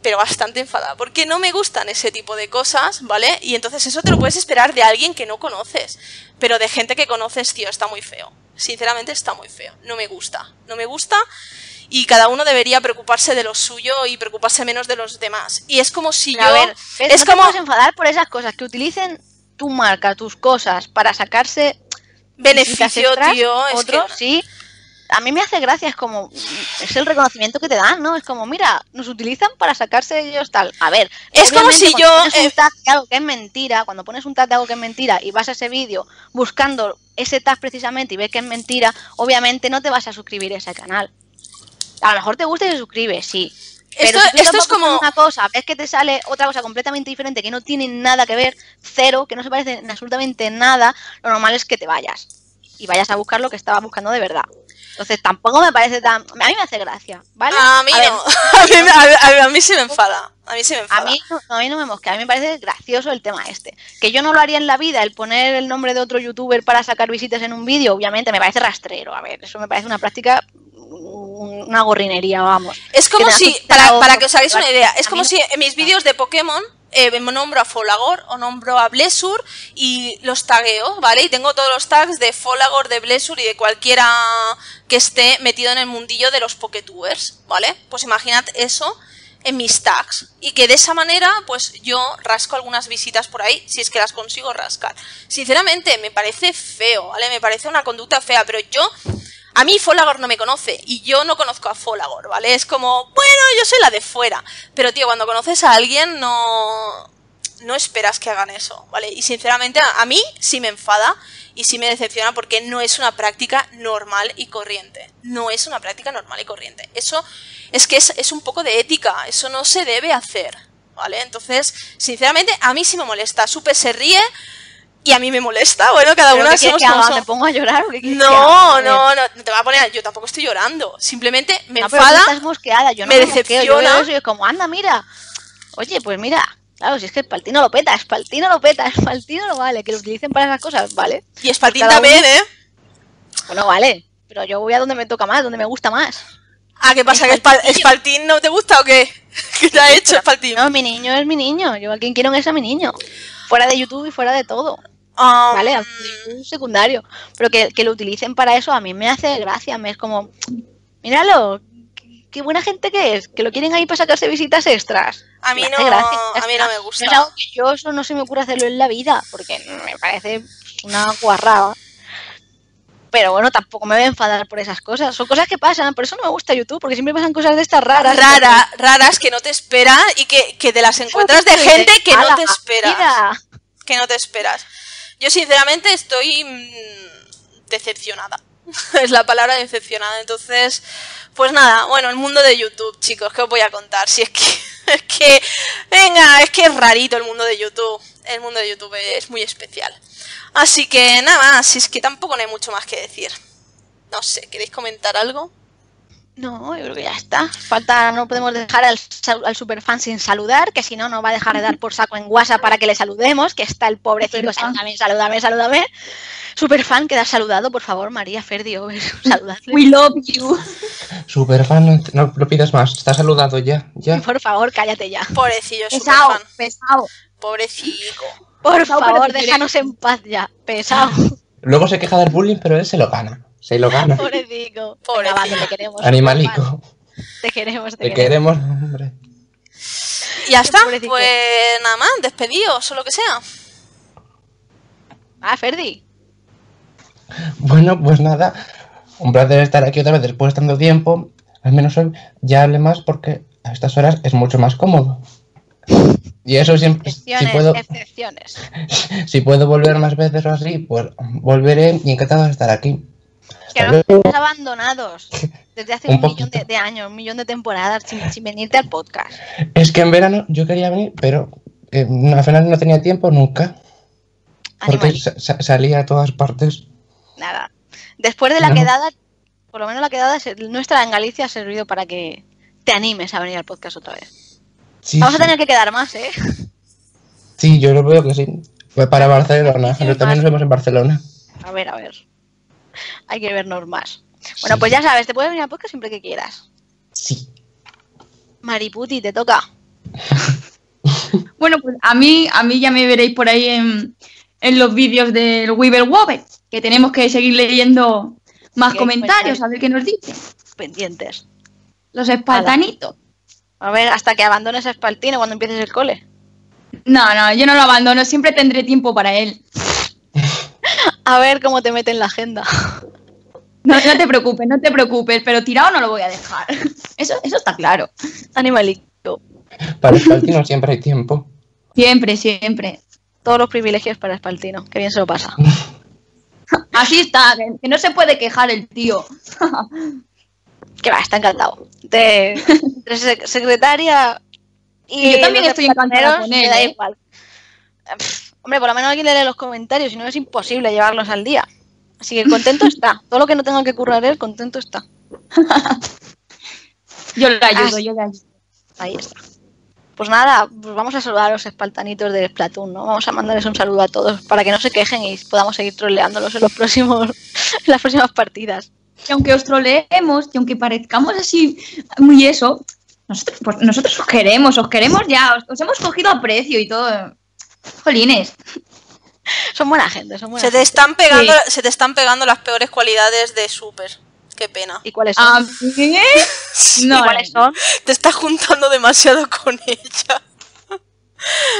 pero bastante enfadada, porque no me gustan ese tipo de cosas, ¿vale? Y entonces eso te lo puedes esperar de alguien que no conoces, pero de gente que conoces, tío, está muy feo. Sinceramente está muy feo, no me gusta, no me gusta, y cada uno debería preocuparse de lo suyo y preocuparse menos de los demás. Y es como si yo... A ver, es, es no como... te puedes enfadar por esas cosas, que utilicen tu marca, tus cosas, para sacarse... Beneficio, extras, tío, es otro, que... sí. A mí me hace gracia, es como, es el reconocimiento que te dan, ¿no? Es como, mira, nos utilizan para sacarse ellos tal. A ver, es como si yo... Cuando pones eh... un tag de algo que es mentira, cuando pones un tag de algo que es mentira y vas a ese vídeo buscando ese tag precisamente y ves que es mentira, obviamente no te vas a suscribir a ese canal. A lo mejor te gusta y te suscribes, sí. Pero esto, si esto es como una cosa, ves que te sale otra cosa completamente diferente que no tiene nada que ver, cero, que no se parece en absolutamente nada, lo normal es que te vayas y vayas a buscar lo que estabas buscando de verdad. Entonces tampoco me parece tan... A mí me hace gracia, ¿vale? A mí a no, ver, a, mí, a, a mí se me enfada, a mí se me enfada. A mí, no, a mí no me mosquea, a mí me parece gracioso el tema este. Que yo no lo haría en la vida, el poner el nombre de otro youtuber para sacar visitas en un vídeo, obviamente me parece rastrero, a ver, eso me parece una práctica... una gorrinería, vamos. Es como si, para, para que os hagáis una idea, es como si en mis vídeos de Pokémon eh, nombro a Folagor o nombro a Blessur y los tagueo, ¿vale? Y tengo todos los tags de Folagor, de Blessur y de cualquiera que esté metido en el mundillo de los Poketubers, ¿vale? Pues imaginad eso en mis tags. Y que de esa manera, pues yo rasco algunas visitas por ahí, si es que las consigo rascar. Sinceramente, me parece feo, ¿vale? Me parece una conducta fea, pero yo... A mí Folagor no me conoce y yo no conozco a Folagor, ¿vale? Es como, bueno, yo soy la de fuera. Pero, tío, cuando conoces a alguien no, no esperas que hagan eso, ¿vale? Y, sinceramente, a mí sí me enfada y sí me decepciona porque no es una práctica normal y corriente. No es una práctica normal y corriente. Eso es que es, es un poco de ética. Eso no se debe hacer, ¿vale? Entonces, sinceramente, a mí sí me molesta. Super se ríe... Y a mí me molesta, bueno, cada uno de somos como... ¿Te pongo a llorar o qué quieres? No, no, no, no te va a poner... Yo tampoco estoy llorando, simplemente me no, enfada, estás mosqueada, yo no me, me decepciona. Yo veo eso y es como, anda, mira, oye, pues mira, claro, si es que Spaltino lo peta, Spaltino lo peta, Spaltino lo vale, que lo utilicen para esas cosas, vale. Y Spaltín pues también, uno... ¿eh? Bueno, vale, pero yo voy a donde me toca más, donde me gusta más. Ah, ¿qué pasa? ¿Que Spaltín no te gusta o qué? ¿Qué te ha hecho Spaltín? No, mi niño es mi niño, yo a quien quiero es a mi niño. Fuera de YouTube y fuera de todo, um... ¿vale? Un secundario, pero que, que lo utilicen para eso a mí me hace gracia, me es como, míralo, qué buena gente que es, que lo quieren ahí para sacarse visitas extras. A mí, no, gracia, a mí no me gusta. No, yo eso no se me ocurre hacerlo en la vida, porque me parece una guarrada. Pero bueno, tampoco me voy a enfadar por esas cosas. Son cosas que pasan, por eso no me gusta YouTube, porque siempre pasan cosas de estas raras. Rara, que... raras que no te esperas y que, que te las encuentras de gente que no te esperas. Que no te esperas. Yo sinceramente estoy mmm, decepcionada. Es la palabra decepcionada. Entonces, pues nada, bueno, el mundo de YouTube, chicos, ¿qué os voy a contar? Si es que, es que, venga, es que es rarito el mundo de YouTube. El mundo de YouTube es muy especial. Así que nada más, si es que tampoco no hay mucho más que decir. No sé, ¿queréis comentar algo? No, yo creo que ya está. Falta, no podemos dejar al, al superfan sin saludar, que si no, nos va a dejar de dar por saco en WhatsApp para que le saludemos, que está el pobrecito, salúdame, salúdame, salúdame. Superfan, queda saludado, por favor, María, Ferdi, saludadle. We love you. Superfan, no lo pidas más, está saludado ya, ya. Por favor, cállate ya. Pobrecillo, pesado, superfan. Pesado. Pobrecillo. Por favor, déjanos en paz ya, pesado. Luego se queja del bullying, pero él se lo gana. Se lo gana. Pobrecito. Pobre te queremos. Animalico. Te queremos, te, te queremos. queremos, hombre. Y ya está. Pobrecito. Pues nada más, despedidos o lo que sea. Ah, Ferdi. Bueno, pues nada. Un placer estar aquí otra vez después de tanto tiempo. Al menos hoy ya hablé más porque a estas horas es mucho más cómodo. Y eso siempre, si puedo, excepciones. Si puedo volver más veces o así, pues volveré y encantado de estar aquí. Que nos estás abandonados desde hace un, un millón de, de años, un millón de temporadas sin, sin venirte al podcast. Es que en verano yo quería venir, pero eh, al final no tenía tiempo nunca. Porque sa salía a todas partes. Nada. Después de la no. quedada, por lo menos la quedada nuestra en Galicia ha servido para que te animes a venir al podcast otra vez. Sí, Vamos sí. a tener que quedar más, ¿eh? Sí, yo lo veo que sí. Fue para Barcelona, sí, pero también nos vemos en Barcelona. A ver, a ver. Hay que vernos más. Bueno, sí. Pues ya sabes, te puedes venir al podcast siempre que quieras. Sí. Mariputi, te toca. Bueno, pues a mí, a mí ya me veréis por ahí en, en los vídeos del Weaver Wobble, que tenemos que seguir leyendo más comentarios, a ver qué nos dicen. Pendientes. Los espaltanitos. A ver, hasta que abandones a Espaltino cuando empieces el cole. No, no, yo no lo abandono, siempre tendré tiempo para él. A ver cómo te mete en la agenda. No, no te preocupes, no te preocupes, pero tirado no lo voy a dejar. Eso, eso está claro. Animalito. Para Espaltino siempre hay tiempo. Siempre, siempre. Todos los privilegios para Espaltino, que bien se lo pasa. Así está, que no se puede quejar el tío. Que va, está encantado. De, de secretaria y yo también estoy encantada con él, me da ¿eh? igual. Pff, hombre, por lo menos alguien le lee los comentarios, si no es imposible llevarlos al día. Así que contento está. Todo lo que no tenga que currar él, contento está. Yo le ayudo, Así, yo le ayudo. Ahí está. Pues nada, pues vamos a saludar a los espaltanitos del Splatoon, ¿no? Vamos a mandarles un saludo a todos para que no se quejen y podamos seguir troleándolos en los próximos, en las próximas partidas. Que aunque os troleemos, que aunque parezcamos así muy eso, nosotros, pues nosotros os queremos, os queremos ya, os, os hemos cogido a precio y todo. Jolines. Son buena gente, son buena se te gente. Están pegando, sí. Se te están pegando las peores cualidades de Super. Qué pena. ¿Y cuáles son? ¿Qué? No, ¿y cuáles son? Te estás juntando demasiado con ella.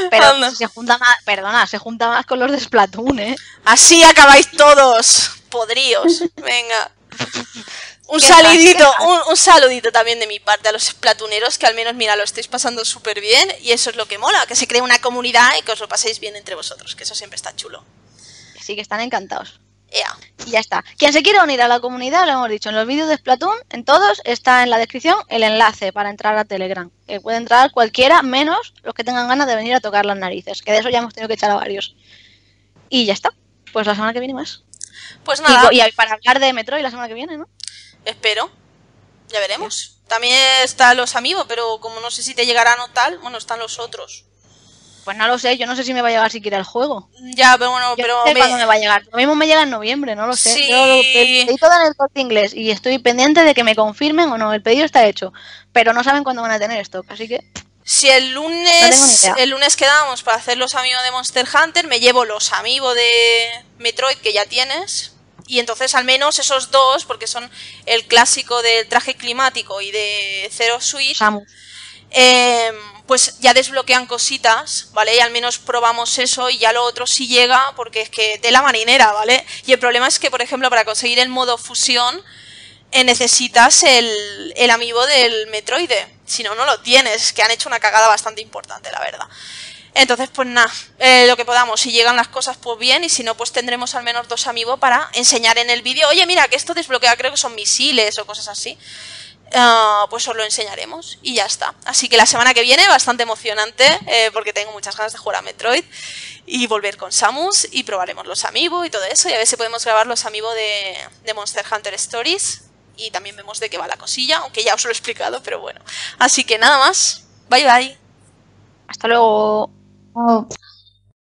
Pero Anda. se junta más, perdona, se junta más con los de Splatoon, ¿eh? Así acabáis todos. Podríos. Venga. Un saludito, un, un saludito también de mi parte a los Splatuneros, que al menos, mira, lo estáis pasando súper bien y eso es lo que mola, que se cree una comunidad y que os lo paséis bien entre vosotros, que eso siempre está chulo. Sí, que están encantados. Yeah. Y ya está. Quien se quiera unir a la comunidad, lo hemos dicho, en los vídeos de Splatoon, en todos, está en la descripción el enlace para entrar a Telegram. Que puede entrar cualquiera, menos los que tengan ganas de venir a tocar las narices, que de eso ya hemos tenido que echar a varios. Y ya está. Pues la semana que viene más. Pues nada. Y, y para hablar de Metroid la semana que viene, ¿no? Espero. Ya veremos. También están los amigos, pero como no sé si te llegarán o tal, bueno, están los otros. Pues no lo sé, yo no sé si me va a llegar siquiera el juego. Ya, pero bueno, yo pero... No sé me... cuándo me va a llegar. Lo mismo me llega en noviembre, no lo sé. Sí. Yo lo pedí todo en el Corte Inglés y estoy pendiente de que me confirmen o no. El pedido está hecho, pero no saben cuándo van a tener stock, así que... Si el lunes, no el lunes quedamos para hacer los amigos de Monster Hunter, me llevo los amigos de Metroid que ya tienes. Y entonces al menos esos dos, porque son el clásico del traje climático y de Zero Switch, eh, pues ya desbloquean cositas, ¿vale? Y al menos probamos eso y ya lo otro sí llega, porque es que de la marinera, ¿vale? Y el problema es que, por ejemplo, para conseguir el modo fusión, eh, necesitas el, el amiibo del Metroid. Si no, no lo tienes, que han hecho una cagada bastante importante, la verdad. Entonces, pues nada, eh, lo que podamos, si llegan las cosas, pues bien, y si no, pues tendremos al menos dos amigos para enseñar en el vídeo. Oye, mira, que esto desbloquea, creo que son misiles o cosas así. Uh, pues os lo enseñaremos y ya está. Así que la semana que viene, bastante emocionante, eh, porque tengo muchas ganas de jugar a Metroid y volver con Samus y probaremos los amigos y todo eso. Y a ver si podemos grabar los amigos de, de Monster Hunter Stories y también vemos de qué va la cosilla, aunque ya os lo he explicado, pero bueno. Así que nada más, bye bye. Hasta luego. Oh.